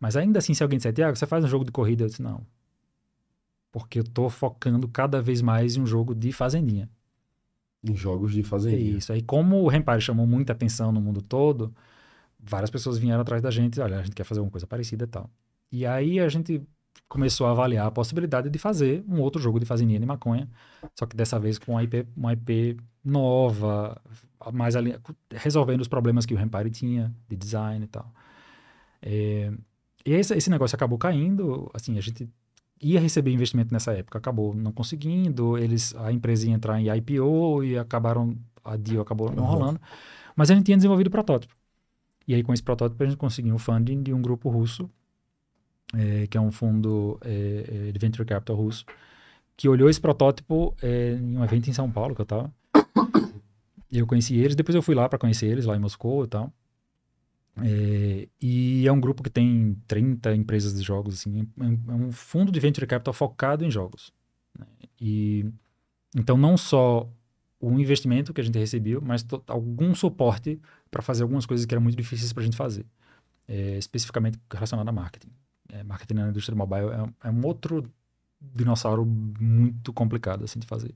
Mas ainda assim, se alguém disser, Tiago, você faz um jogo de corrida? Eu disse, não. Porque eu tô focando cada vez mais em um jogo de fazendinha. Em jogos de fazendinha. Isso. Aí, como o Rempire chamou muita atenção no mundo todo, várias pessoas vieram atrás da gente, olha, a gente quer fazer alguma coisa parecida e tal. E aí, a gente começou a avaliar a possibilidade de fazer um outro jogo de fazendinha de maconha, só que dessa vez com uma IP nova, mais alinha, resolvendo os problemas que o Rempire tinha de design e tal. E esse negócio acabou caindo, assim, a gente ia receber investimento nessa época, acabou não conseguindo, eles, a empresa ia entrar em IPO e acabaram, a deal acabou não rolando, mas a gente tinha desenvolvido o protótipo. E aí com esse protótipo a gente conseguiu um funding de um grupo russo, que é um fundo de venture capital russo, que olhou esse protótipo em um evento em São Paulo que eu tava. Eu conheci eles, depois eu fui lá para conhecer eles, lá em Moscou e tal. E é um grupo que tem 30 empresas de jogos, assim, é um fundo de venture capital focado em jogos, né? E então não só o investimento que a gente recebeu, mas algum suporte para fazer algumas coisas que eram muito difíceis para a gente fazer, especificamente relacionado a marketing. Marketing na indústria do mobile é um outro dinossauro muito complicado assim de fazer.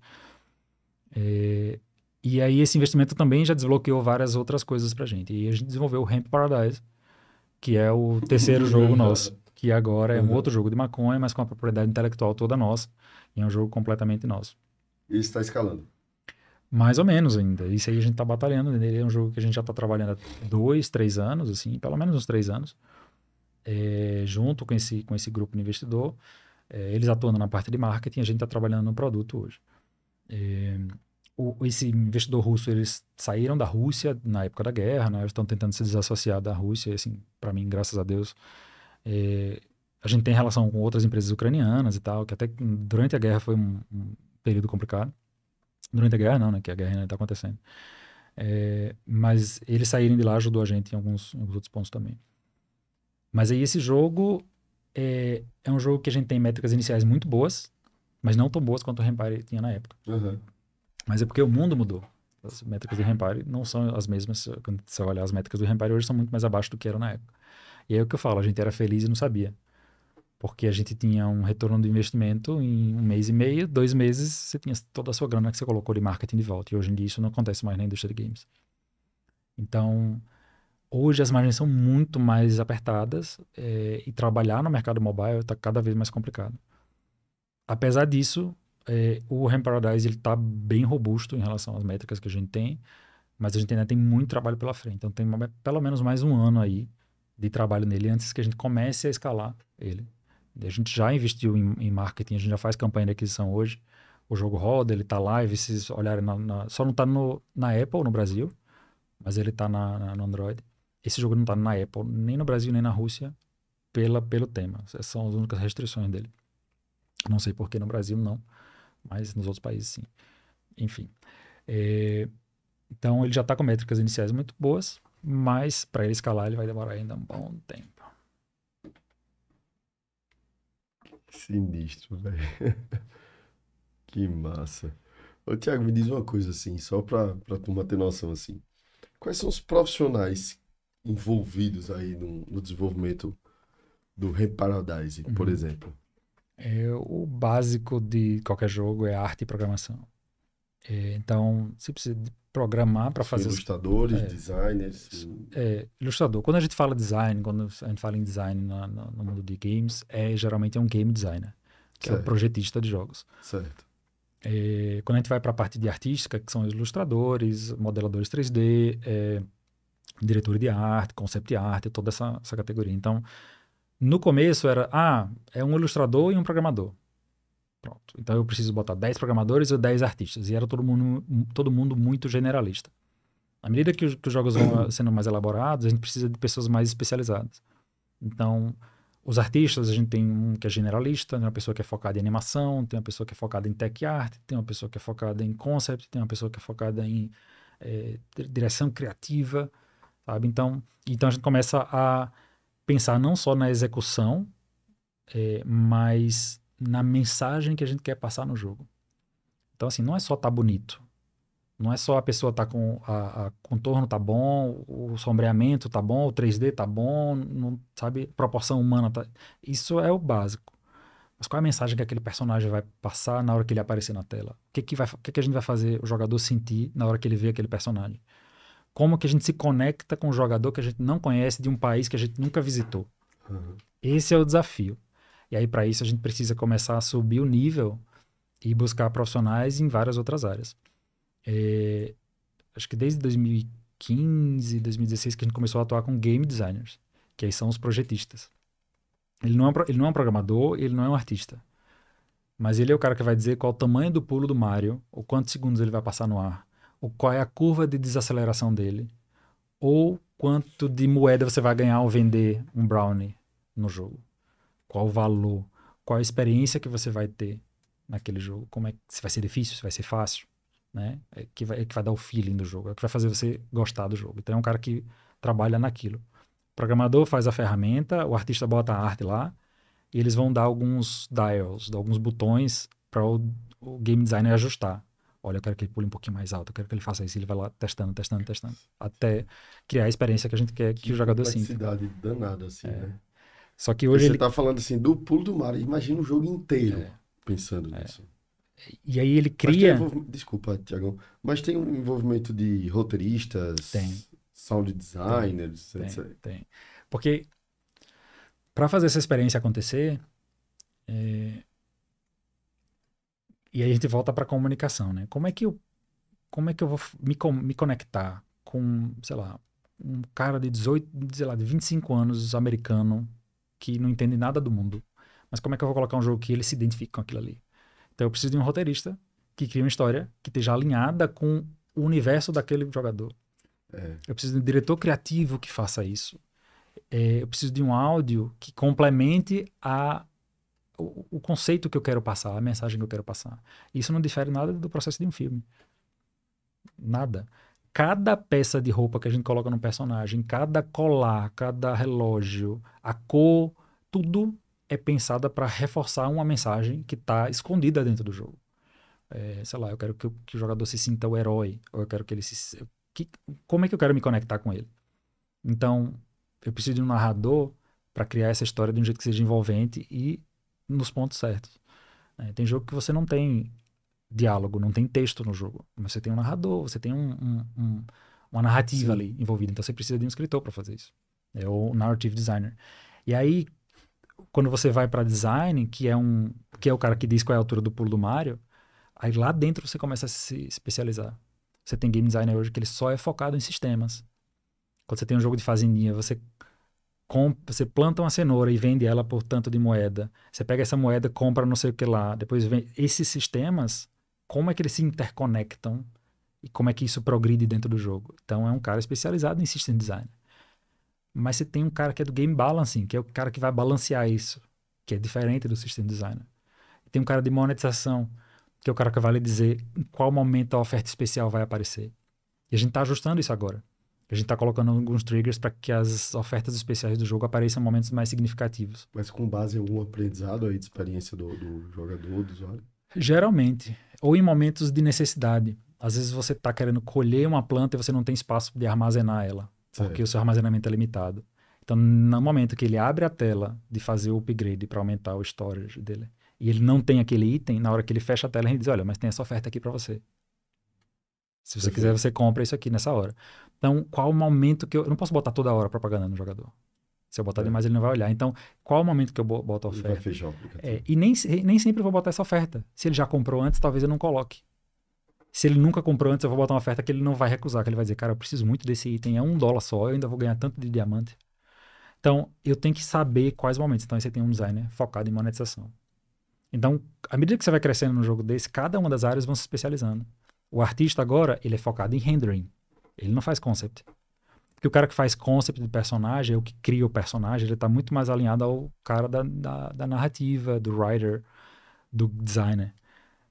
E aí esse investimento também já desbloqueou várias outras coisas pra gente. E a gente desenvolveu o Ramp Paradise, que é o terceiro jogo nosso, que agora é um outro jogo de maconha, mas com a propriedade intelectual toda nossa, e é um jogo completamente nosso. E está escalando? Mais ou menos ainda. Isso aí a gente tá batalhando, ele é um jogo que a gente já tá trabalhando há 2, 3 anos, assim, pelo menos uns 3 anos, junto com esse grupo de investidor. Eles atuando na parte de marketing, a gente tá trabalhando no produto hoje. Esse investidor russo, eles saíram da Rússia na época da guerra, né? Eles estão tentando se desassociar da Rússia, assim, para mim, graças a Deus. A gente tem relação com outras empresas ucranianas e tal, que até durante a guerra foi um período complicado. Durante a guerra não, né? Que a guerra ainda está acontecendo. Mas eles saírem de lá ajudou a gente em alguns outros pontos também. Mas aí esse jogo é um jogo que a gente tem métricas iniciais muito boas, mas não tão boas quanto o Rempire tinha na época. Mas é porque o mundo mudou. As métricas do Rempire não são as mesmas. Quando você olhar as métricas do Rempire hoje, são muito mais abaixo do que eram na época. E aí é o que eu falo, a gente era feliz e não sabia. Porque a gente tinha um retorno do investimento em 1 mês e meio, 2 meses, você tinha toda a sua grana que você colocou de marketing de volta. E hoje em dia isso não acontece mais na indústria de games. Então, hoje as margens são muito mais apertadas e trabalhar no mercado mobile está cada vez mais complicado. Apesar disso, o Ramp Paradise está bem robusto em relação às métricas que a gente tem, mas a gente ainda tem muito trabalho pela frente. Então tem pelo menos mais um ano aí de trabalho nele antes que a gente comece a escalar ele. A gente já investiu em marketing, a gente já faz campanha de aquisição hoje. O jogo roda, ele está live, se vocês olharem, só não está na Apple no Brasil, mas ele está no Android. Esse jogo não está na Apple, nem no Brasil, nem na Rússia, pelo tema. Essas são as únicas restrições dele. Não sei por que no Brasil não, mas nos outros países sim. Enfim. Então ele já está com métricas iniciais muito boas, mas para ele escalar ele vai demorar ainda um bom tempo. Que sinistro, velho. Que massa. Ô, Tiago, me diz uma coisa assim, só para a turma ter noção assim. Quais são os profissionais envolvidos aí no desenvolvimento do Ramp Paradise, por exemplo? O básico de qualquer jogo é arte e programação. Então, você precisa programar para fazer... Ilustradores, designers... Ilustrador. Quando a gente fala design, quando a gente fala em design no mundo de games, geralmente é um game designer, que é o projetista de jogos. Certo. Quando a gente vai para a parte de artística, que são ilustradores, modeladores 3D, diretor de arte, concept art, toda essa categoria. Então... No começo era, é um ilustrador e um programador. Pronto. Então eu preciso botar 10 programadores ou 10 artistas. E era todo mundo muito generalista. À medida que os jogos vão sendo mais elaborados, a gente precisa de pessoas mais especializadas. Então, os artistas, a gente tem um que é generalista, tem uma pessoa que é focada em animação, tem uma pessoa que é focada em tech art, tem uma pessoa que é focada em concept, tem uma pessoa que é focada em direção criativa, sabe? Então a gente começa a pensar não só na execução, mas na mensagem que a gente quer passar no jogo. Então, assim, não é só tá bonito. Não é só a pessoa tá com... A contorno tá bom, o sombreamento tá bom, o 3D tá bom, não, sabe? Proporção humana tá... Isso é o básico. Mas qual é a mensagem que aquele personagem vai passar na hora que ele aparecer na tela? O que a gente vai fazer o jogador sentir na hora que ele vê aquele personagem? Como que a gente se conecta com um jogador que a gente não conhece, de um país que a gente nunca visitou. Esse é o desafio. E aí, para isso, a gente precisa começar a subir o nível e buscar profissionais em várias outras áreas. Acho que desde 2015, 2016, que a gente começou a atuar com game designers, que aí são os projetistas. Ele não é um programador, ele não é um artista. Mas ele é o cara que vai dizer qual o tamanho do pulo do Mario, ou quantos segundos ele vai passar no ar, ou qual é a curva de desaceleração dele, ou quanto de moeda você vai ganhar ao vender um brownie no jogo. Qual o valor, qual a experiência que você vai ter naquele jogo, como é, se vai ser difícil, se vai ser fácil, né? É que vai dar o feeling do jogo, é que vai fazer você gostar do jogo. Então é um cara que trabalha naquilo. O programador faz a ferramenta, o artista bota a arte lá, e eles vão dar alguns dials, alguns botões para o game designer ajustar. Olha, eu quero que ele pule um pouquinho mais alto, eu quero que ele faça isso. Ele vai lá testando, testando, testando, até criar a experiência que a gente quer que o jogador sinta. Complexidade danada, assim, né? Só que hoje... Você tá falando assim, do pulo do mar, imagina o jogo inteiro pensando nisso. E aí ele cria... Desculpa, Tiagão, mas tem um envolvimento de roteiristas, sound designers, etc. Tem, porque para fazer essa experiência acontecer... E aí a gente volta para a comunicação, né? Como é que eu vou me conectar com, sei lá, um cara de 25 anos, americano, que não entende nada do mundo. Mas como é que eu vou colocar um jogo que ele se identifique com aquilo ali? Então eu preciso de um roteirista que crie uma história que esteja alinhada com o universo daquele jogador. Eu preciso de um diretor criativo que faça isso. Eu preciso de um áudio que complemente o conceito que eu quero passar, a mensagem que eu quero passar. Isso não difere nada do processo de um filme. Nada. Cada peça de roupa que a gente coloca no personagem, cada colar, cada relógio, a cor, tudo é pensada para reforçar uma mensagem que está escondida dentro do jogo. Sei lá, eu quero que o jogador se sinta o herói, ou eu quero que ele se... Como é que eu quero me conectar com ele? Então, eu preciso de um narrador para criar essa história de um jeito que seja envolvente e nos pontos certos. Tem jogo que você não tem diálogo, não tem texto no jogo, mas você tem um narrador, você tem uma narrativa ali envolvida, então você precisa de um escritor para fazer isso, ou narrative designer. E aí, quando você vai para design, que é o cara que diz qual é a altura do pulo do Mario, aí lá dentro você começa a se especializar. Você tem game designer hoje que ele só é focado em sistemas. Quando você tem um jogo de fazendinha, você planta uma cenoura e vende ela por tanto de moeda. Você pega essa moeda, compra não sei o que lá. Depois vem esses sistemas, como é que eles se interconectam e como é que isso progride dentro do jogo. Então é um cara especializado em system design. Mas você tem um cara que é do game balancing, que é o cara que vai balancear isso, que é diferente do system designer. Tem um cara de monetização, que é o cara que vai lhe dizer em qual momento a oferta especial vai aparecer. E a gente está ajustando isso agora. A gente está colocando alguns triggers para que as ofertas especiais do jogo apareçam em momentos mais significativos. Mas com base em algum aprendizado aí de experiência do jogador, do usuário? Geralmente. Ou em momentos de necessidade. Às vezes você está querendo colher uma planta e você não tem espaço de armazenar ela. Porque o seu armazenamento é limitado. Então, no momento que ele abre a tela de fazer o upgrade para aumentar o storage dele, e ele não tem aquele item, na hora que ele fecha a tela, ele diz, olha, mas tem essa oferta aqui para você. Se você quiser, você compra isso aqui nessa hora. Então, qual o momento que eu... Eu não posso botar toda hora propaganda no jogador. Se eu botar demais, ele não vai olhar. Então, qual o momento que eu boto a oferta? Ele vai fechar o aplicativo. E nem sempre eu vou botar essa oferta. Se ele já comprou antes, talvez eu não coloque. Se ele nunca comprou antes, eu vou botar uma oferta que ele não vai recusar, que ele vai dizer, cara, eu preciso muito desse item, é $1 só, eu ainda vou ganhar tanto de diamante. Então, eu tenho que saber quais momentos. Então, aí você tem um designer focado em monetização. Então, à medida que você vai crescendo no jogo desse, cada uma das áreas vão se especializando. O artista agora, ele é focado em rendering. Ele não faz concept. Porque o cara que faz concept de personagem, é o que cria o personagem, ele está muito mais alinhado ao cara da narrativa, do writer, do designer,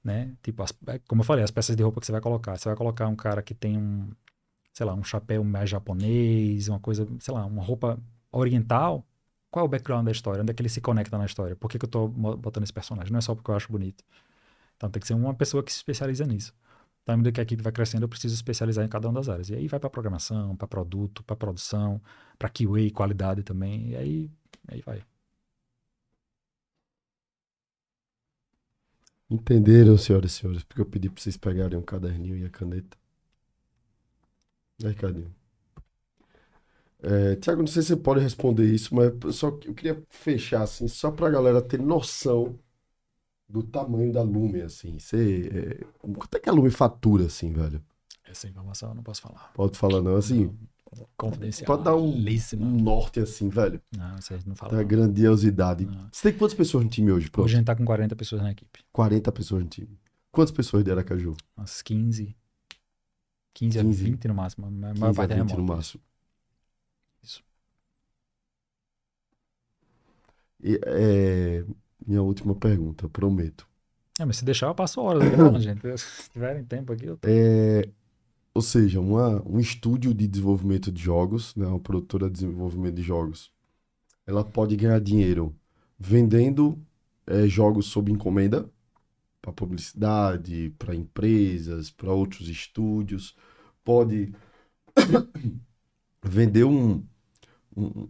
né? Tipo, como eu falei, as peças de roupa que você vai colocar. Você vai colocar um cara que tem sei lá, um chapéu mais japonês, uma coisa, sei lá, uma roupa oriental. Qual é o background da história? Onde é que ele se conecta na história? Por que eu estou botando esse personagem? Não é só porque eu acho bonito. Então tem que ser uma pessoa que se especializa nisso. Então, à medida que a equipe vai crescendo, eu preciso especializar em cada uma das áreas. E aí vai para programação, para produto, para produção, para QA, qualidade também. E aí vai. Entenderam, senhoras e senhores, porque eu pedi para vocês pegarem um caderninho e a caneta. Aí, cadê? Tiago, não sei se você pode responder isso, mas eu queria fechar assim, só para a galera ter noção do tamanho da Lumen, assim. Quanto é que a Lumen fatura, assim, velho? Essa informação eu não posso falar. Pode falar, não. Assim, Confidencial. Pode dar um norte assim, velho. Não, vocês não falam. Da grandiosidade. Não. Você tem quantas pessoas no time hoje? Pronto. Hoje a gente tá com 40 pessoas na equipe. 40 pessoas no time. Quantas pessoas de Aracaju? Umas 15. 15 a 20 no máximo. 15 a 20 no máximo. Isso. E, minha última pergunta, prometo. É, mas se deixar eu passo horas gravando, gente. Se tiverem tempo aqui, eu tô... Ou seja, um estúdio de desenvolvimento de jogos, né, uma produtora de desenvolvimento de jogos, ela pode ganhar dinheiro vendendo jogos sob encomenda para publicidade, para empresas, para outros estúdios, pode vender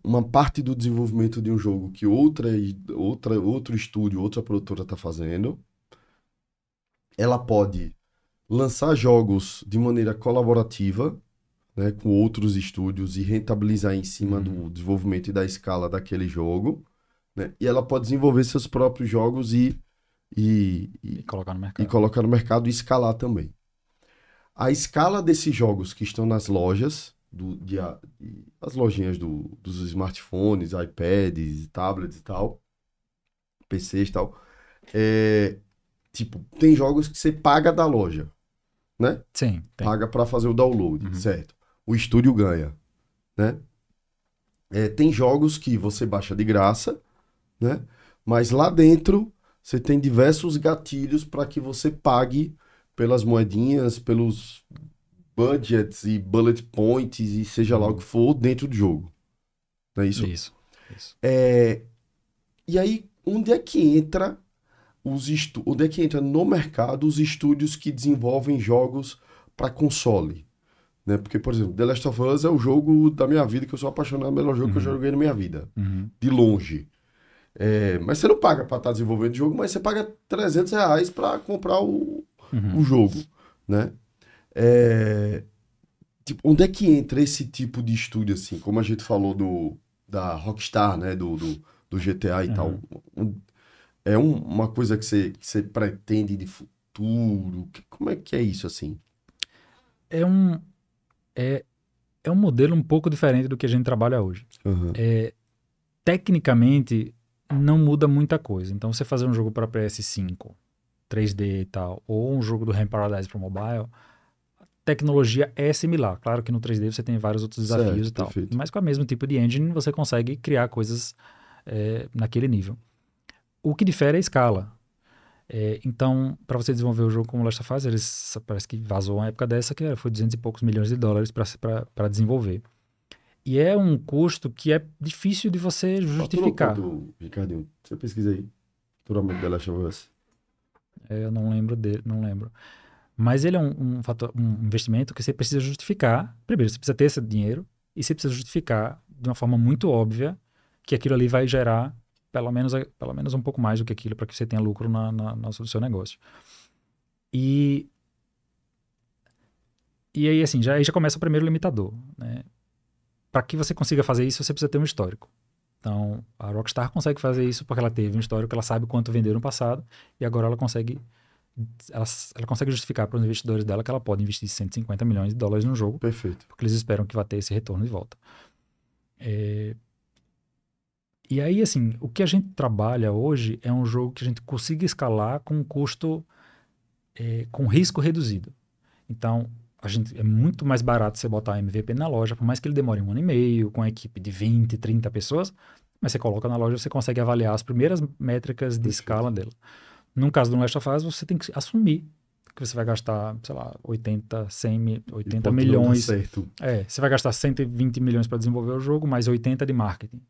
uma parte do desenvolvimento de um jogo que outro estúdio, outra produtora está fazendo. Ela pode lançar jogos de maneira colaborativa, né, com outros estúdios e rentabilizar em cima do desenvolvimento e da escala daquele jogo, né, e ela pode desenvolver seus próprios jogos e colocar no mercado. E colocar no mercado e escalar também. A escala desses jogos que estão nas lojas, as lojinhas dos smartphones, iPads, tablets e tal, PCs e tal, tipo, tem jogos que você paga da loja, né? Sim. Tem. Paga para fazer o download, certo? O estúdio ganha, né? Tem jogos que você baixa de graça, né? Mas lá dentro você tem diversos gatilhos para que você pague pelas moedinhas, pelos budgets e bullet points e seja lá o que for dentro do jogo. Não é isso? Isso. E aí, onde é que entra no mercado os estúdios que desenvolvem jogos para console? Né? Porque, por exemplo, The Last of Us é o jogo da minha vida, que eu sou apaixonado, o melhor jogo que eu já joguei na minha vida. De longe. Mas você não paga para estar desenvolvendo o jogo, mas você paga R$300 para comprar o jogo. Né? Tipo, onde é que entra esse tipo de estúdio, assim? Como a gente falou da Rockstar, né? do GTA e tal. É uma coisa que você pretende de futuro? Como é que é isso, assim? É um modelo um pouco diferente do que a gente trabalha hoje. Tecnicamente, não muda muita coisa. Então, você fazer um jogo para PS5, 3D e tal, ou um jogo do Ramp Paradise para mobile, a tecnologia é similar. Claro que no 3D você tem vários outros desafios e tal. Perfeito. Mas com o mesmo tipo de engine, você consegue criar coisas naquele nível. O que difere é a escala. Então, para você desenvolver o jogo como o Last of Us, parece que vazou uma época dessa que foi 200 e poucos milhões de dólares para desenvolver. E é um custo que é difícil de você justificar. Ricardinho, você pesquisa aí. Futuramente The Last of Us. Eu não lembro dele, não lembro. Mas ele é um investimento que você precisa justificar. Primeiro, você precisa ter esse dinheiro e você precisa justificar de uma forma muito óbvia que aquilo ali vai gerar pelo menos um pouco mais do que aquilo para que você tenha lucro no seu negócio. E aí, assim, já começa o primeiro limitador, né? Para que você consiga fazer isso, você precisa ter um histórico. Então, a Rockstar consegue fazer isso porque ela teve um histórico, ela sabe quanto vendeu no passado, e agora ela consegue justificar para os investidores dela que ela pode investir 150 milhões de dólares no jogo. Perfeito. Porque eles esperam que vai ter esse retorno de volta. E aí, assim, o que a gente trabalha hoje é um jogo que a gente consiga escalar com um custo, com risco reduzido. Então, é muito mais barato você botar MVP na loja, por mais que ele demore um ano e meio, com a equipe de 20, 30 pessoas, mas você coloca na loja e você consegue avaliar as primeiras métricas de escala dela. No caso do Last of Us, você tem que assumir que você vai gastar, sei lá, 80 milhões. Você vai gastar 120 milhões para desenvolver o jogo, mais 80 de marketing.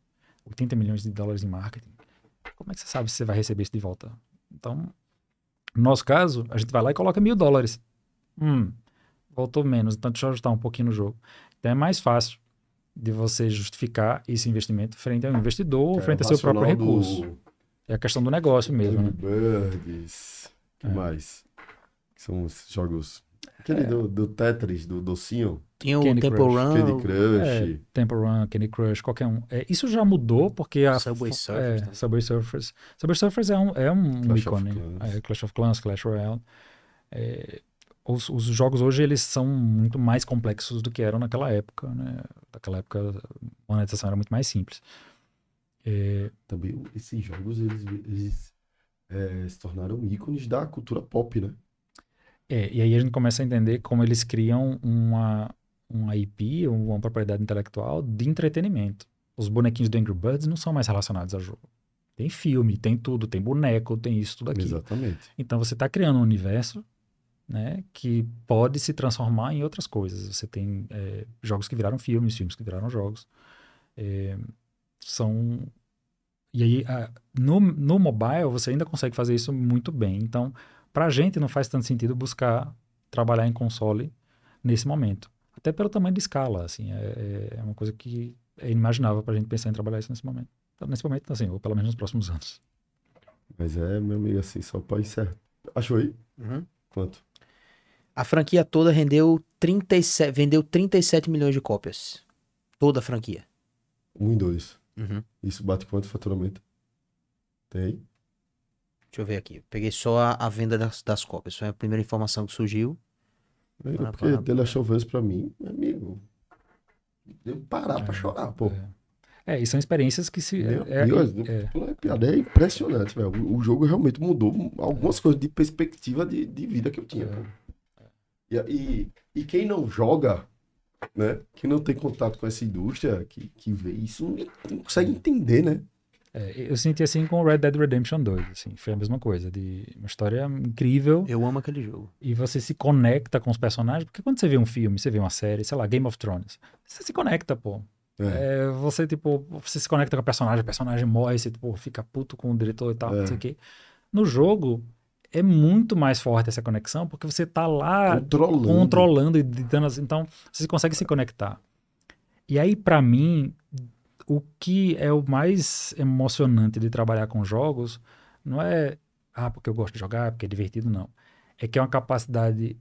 80 milhões de dólares em marketing. Como é que você sabe se você vai receber isso de volta? Então, no nosso caso, a gente vai lá e coloca $1.000. Voltou menos, então deixa eu ajustar um pouquinho no jogo. Então é mais fácil de você justificar esse investimento frente ao investidor, frente ao seu próprio recurso. É a questão do negócio mesmo, né? Birds. O que mais? São os jogos... Aquele do Tetris, do docinho. Tinha o Temple Run. Candy Crush. Temple Run, Candy Crush, qualquer um. Isso já mudou porque a... Subway Surfers. Subway Surfers. Subway Surfers é um ícone. Clash of Clans, Clash Royale. os jogos hoje eles são muito mais complexos do que eram naquela época, né? Naquela época a monetização era muito mais simples. Também esses jogos eles se tornaram ícones da cultura pop, né? E aí a gente começa a entender como eles criam uma IP, uma propriedade intelectual de entretenimento. Os bonequinhos do Angry Birds não são mais relacionados a jogo. Tem filme, tem tudo, tem boneco, tem isso, tudo aquilo. Exatamente. Então você está criando um universo, né, que pode se transformar em outras coisas. Você tem jogos que viraram filmes, filmes que viraram jogos. E aí no mobile você ainda consegue fazer isso muito bem. Então, pra gente não faz tanto sentido buscar trabalhar em console nesse momento. Até pelo tamanho de escala, assim, é uma coisa que é inimaginável pra gente pensar em trabalhar isso nesse momento. Nesse momento, assim, ou pelo menos nos próximos anos. Mas meu amigo, assim, só pra encerrar. Achou aí? Uhum. Quanto? A franquia toda vendeu 37 milhões de cópias. Toda a franquia. 1 e 2. Uhum. Isso bate quanto faturamento? Tem aí? Deixa eu ver aqui. Eu peguei só a venda das cópias. Foi a primeira informação que surgiu. Porque dele achou vez pra mim, meu amigo. Deu parar pra chorar, pô. E são experiências que se... É impressionante, velho. O jogo realmente mudou algumas coisas de perspectiva de vida que eu tinha, pô. E quem não joga, né? Quem não tem contato com essa indústria, que vê isso, não consegue entender, né? Eu senti assim com o Red Dead Redemption 2, assim, foi a mesma coisa, de uma história incrível. Eu amo aquele jogo. E você se conecta com os personagens, porque quando você vê um filme, você vê uma série, sei lá, Game of Thrones, você se conecta, pô. Você, tipo, você se conecta com o personagem morre, você, tipo, fica puto com o diretor e tal, não sei o quê. No jogo, é muito mais forte essa conexão, porque você tá lá controlando e dando as... Então, você consegue se conectar. E aí, pra mim... O que é o mais emocionante de trabalhar com jogos não é, porque eu gosto de jogar, porque é divertido, não. É que é uma capacidade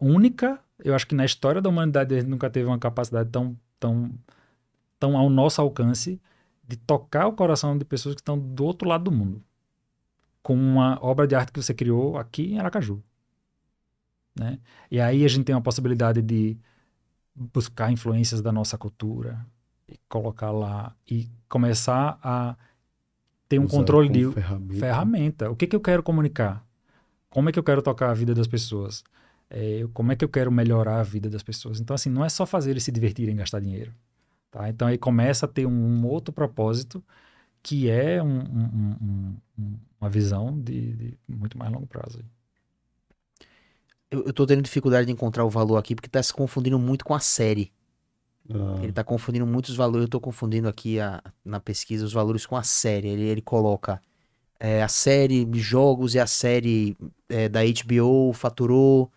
única. Eu acho que na história da humanidade a gente nunca teve uma capacidade tão ao nosso alcance de tocar o coração de pessoas que estão do outro lado do mundo. Com uma obra de arte que você criou aqui em Aracaju. Né? E aí a gente tem a possibilidade de buscar influências da nossa cultura, e colocar lá e começar a ter um controle de ferramenta. O que eu quero comunicar? Como é que eu quero tocar a vida das pessoas? Como é que eu quero melhorar a vida das pessoas? Então, assim, não é só fazer eles se divertirem e gastar dinheiro. Tá? Então, aí começa a ter um outro propósito que é uma visão de muito mais longo prazo. Eu tô tendo dificuldade de encontrar o valor aqui porque tá se confundindo muito com a série. Ele tá confundindo muitos valores. Eu tô confundindo aqui na pesquisa os valores com a série. Ele coloca a série de jogos e a série da HBO faturou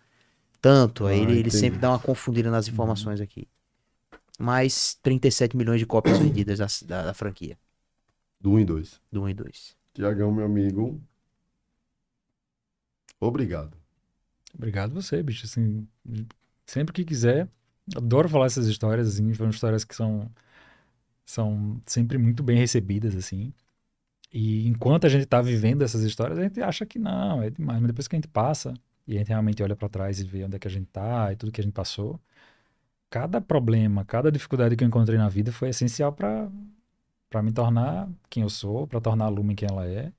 tanto. Ele sempre dá uma confundida nas informações aqui. Mais 37 milhões de cópias vendidas da franquia. Do 1 e 2. Do 1 e 2. Tiagão, meu amigo. Obrigado. Obrigado você, bicho. Assim, sempre que quiser... Adoro falar essas histórias, assim, são histórias que são sempre muito bem recebidas, assim. E enquanto a gente tá vivendo essas histórias, a gente acha que não, é demais. Mas depois que a gente passa, e a gente realmente olha pra trás e vê onde é que a gente tá e tudo que a gente passou, cada problema, cada dificuldade que eu encontrei na vida foi essencial pra me tornar quem eu sou, pra tornar a Lumen quem ela é.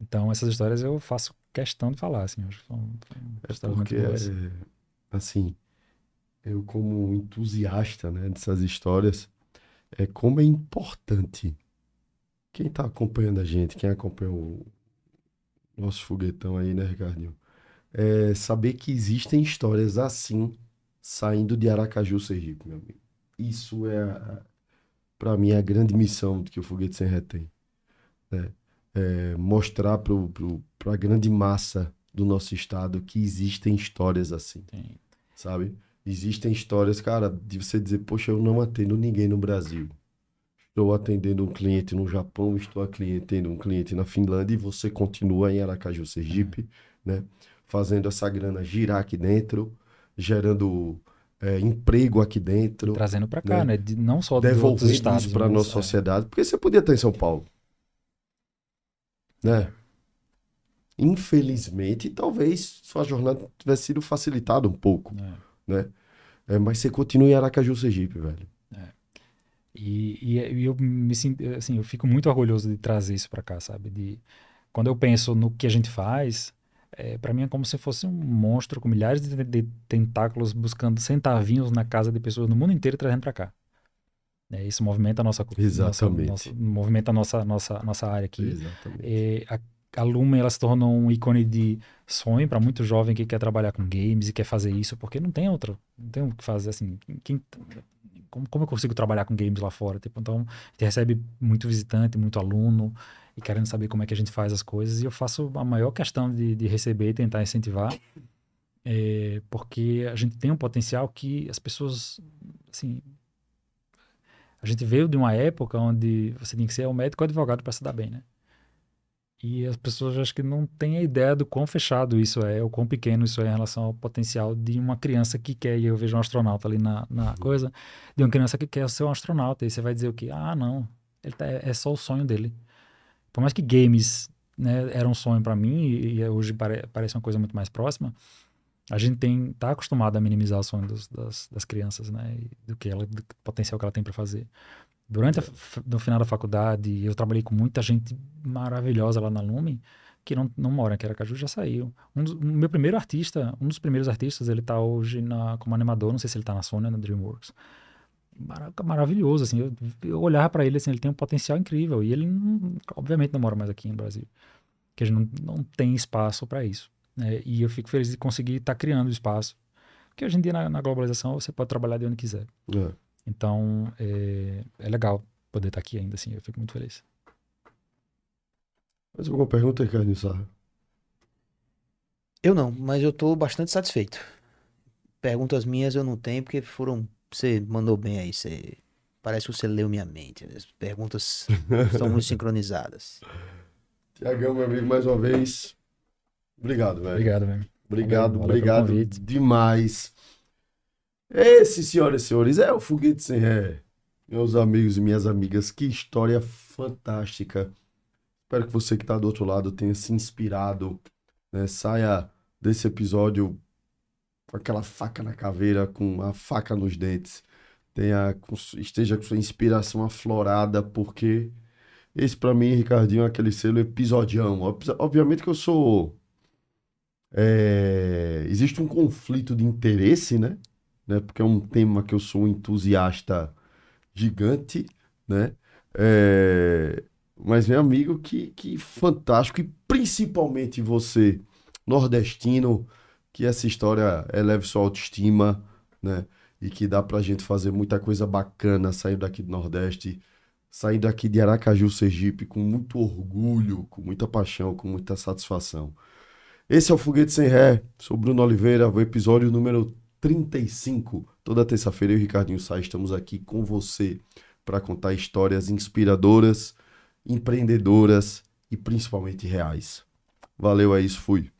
Então, essas histórias eu faço questão de falar, assim. Acho que são histórias muito boas. Assim... Eu, como entusiasta, né, dessas histórias, como é importante quem tá acompanhando a gente, quem acompanha o nosso foguetão aí, né, Ricardinho? Saber que existem histórias assim saindo de Aracaju, Sergipe, meu amigo. Isso é, para mim, a grande missão que o Foguete Sem Ré tem, né? Mostrar pra grande massa do nosso estado que existem histórias assim, sabe? Existem histórias, cara, de você dizer, poxa, eu não atendo ninguém no Brasil. Estou atendendo um cliente no Japão, estou atendendo um cliente na Finlândia e você continua em Aracaju, Sergipe, né? Fazendo essa grana girar aqui dentro, gerando emprego aqui dentro. E trazendo para cá, né? Não só dos outros estados. Devolvendo isso para a nossa sociedade, porque você podia estar em São Paulo, né? Infelizmente, talvez sua jornada tivesse sido facilitada um pouco, né? É, mas você continua em Aracaju, Sergipe, velho. É. E eu me sinto, assim, eu fico muito orgulhoso de trazer isso para cá, sabe? Quando eu penso no que a gente faz, para mim é como se fosse um monstro com milhares de tentáculos buscando centavinhos na casa de pessoas no mundo inteiro e trazendo para cá. Isso movimenta a nossa cultura. Exatamente. Movimenta a nossa área aqui. Exatamente. A Lumen, ela se tornou um ícone de sonho para muito jovem que quer trabalhar com games e quer fazer isso, porque não tem outro, não tem o que fazer, assim, como eu consigo trabalhar com games lá fora? Tipo, então, a gente recebe muito visitante, muito aluno, e querendo saber como é que a gente faz as coisas, e eu faço a maior questão de receber e tentar incentivar, porque a gente tem um potencial que as pessoas, assim, a gente veio de uma época onde você tinha que ser um médico ou advogado para se dar bem, né? E as pessoas acho que não têm a ideia do quão fechado isso é, ou quão pequeno isso é em relação ao potencial de uma criança que quer, e eu vejo um astronauta ali na coisa, de uma criança que quer ser um astronauta, e você vai dizer o quê? Ah, não, é só o sonho dele. Por mais que games, né, era um sonho para mim, e hoje parece uma coisa muito mais próxima, a gente tá acostumado a minimizar o sonho das crianças, né, do potencial que ela tem para fazer. Durante no final da faculdade, eu trabalhei com muita gente maravilhosa lá na Lumen, que não mora aqui em Aracaju, já saiu. Um dos primeiros artistas, ele tá hoje como animador, não sei se ele tá na Sony ou na DreamWorks. Maravilhoso, assim, eu olhava pra ele, assim, ele tem um potencial incrível, e ele, obviamente, não mora mais aqui no Brasil, porque a gente não tem espaço para isso, né? E eu fico feliz de conseguir estar criando espaço, porque hoje em dia, na globalização, você pode trabalhar de onde quiser. É. Então, é legal poder estar aqui ainda, assim, eu fico muito feliz. Mais alguma pergunta, Ricardinho Sá? Eu não, mas eu estou bastante satisfeito. Perguntas minhas eu não tenho, porque foram... Você mandou bem aí, parece que você leu minha mente. As perguntas estão muito sincronizadas. Tiagão, meu amigo, mais uma vez, obrigado, velho. Obrigado, velho. Obrigado demais. Esse, senhoras e senhores, é o Foguete Sem Ré. Meus amigos e minhas amigas, que história fantástica. Espero que você que está do outro lado tenha se inspirado, né? Saia desse episódio com aquela faca na caveira, com a faca nos dentes. Esteja com sua inspiração aflorada, porque esse, para mim, Ricardinho, é aquele selo episodião. Obviamente que eu sou... Existe um conflito de interesse, né? Porque é um tema que eu sou um entusiasta gigante, né? Mas, meu amigo, que fantástico. E principalmente você, nordestino, que essa história eleve sua autoestima, né? E que dá pra gente fazer muita coisa bacana saindo daqui do Nordeste, saindo daqui de Aracaju, Sergipe, com muito orgulho, com muita paixão, com muita satisfação. Esse é o Foguete Sem Ré. Sou Bruno Oliveira, o episódio número 35, toda terça-feira eu e o Ricardinho Sá estamos aqui com você para contar histórias inspiradoras, empreendedoras e principalmente reais. Valeu, é isso, fui.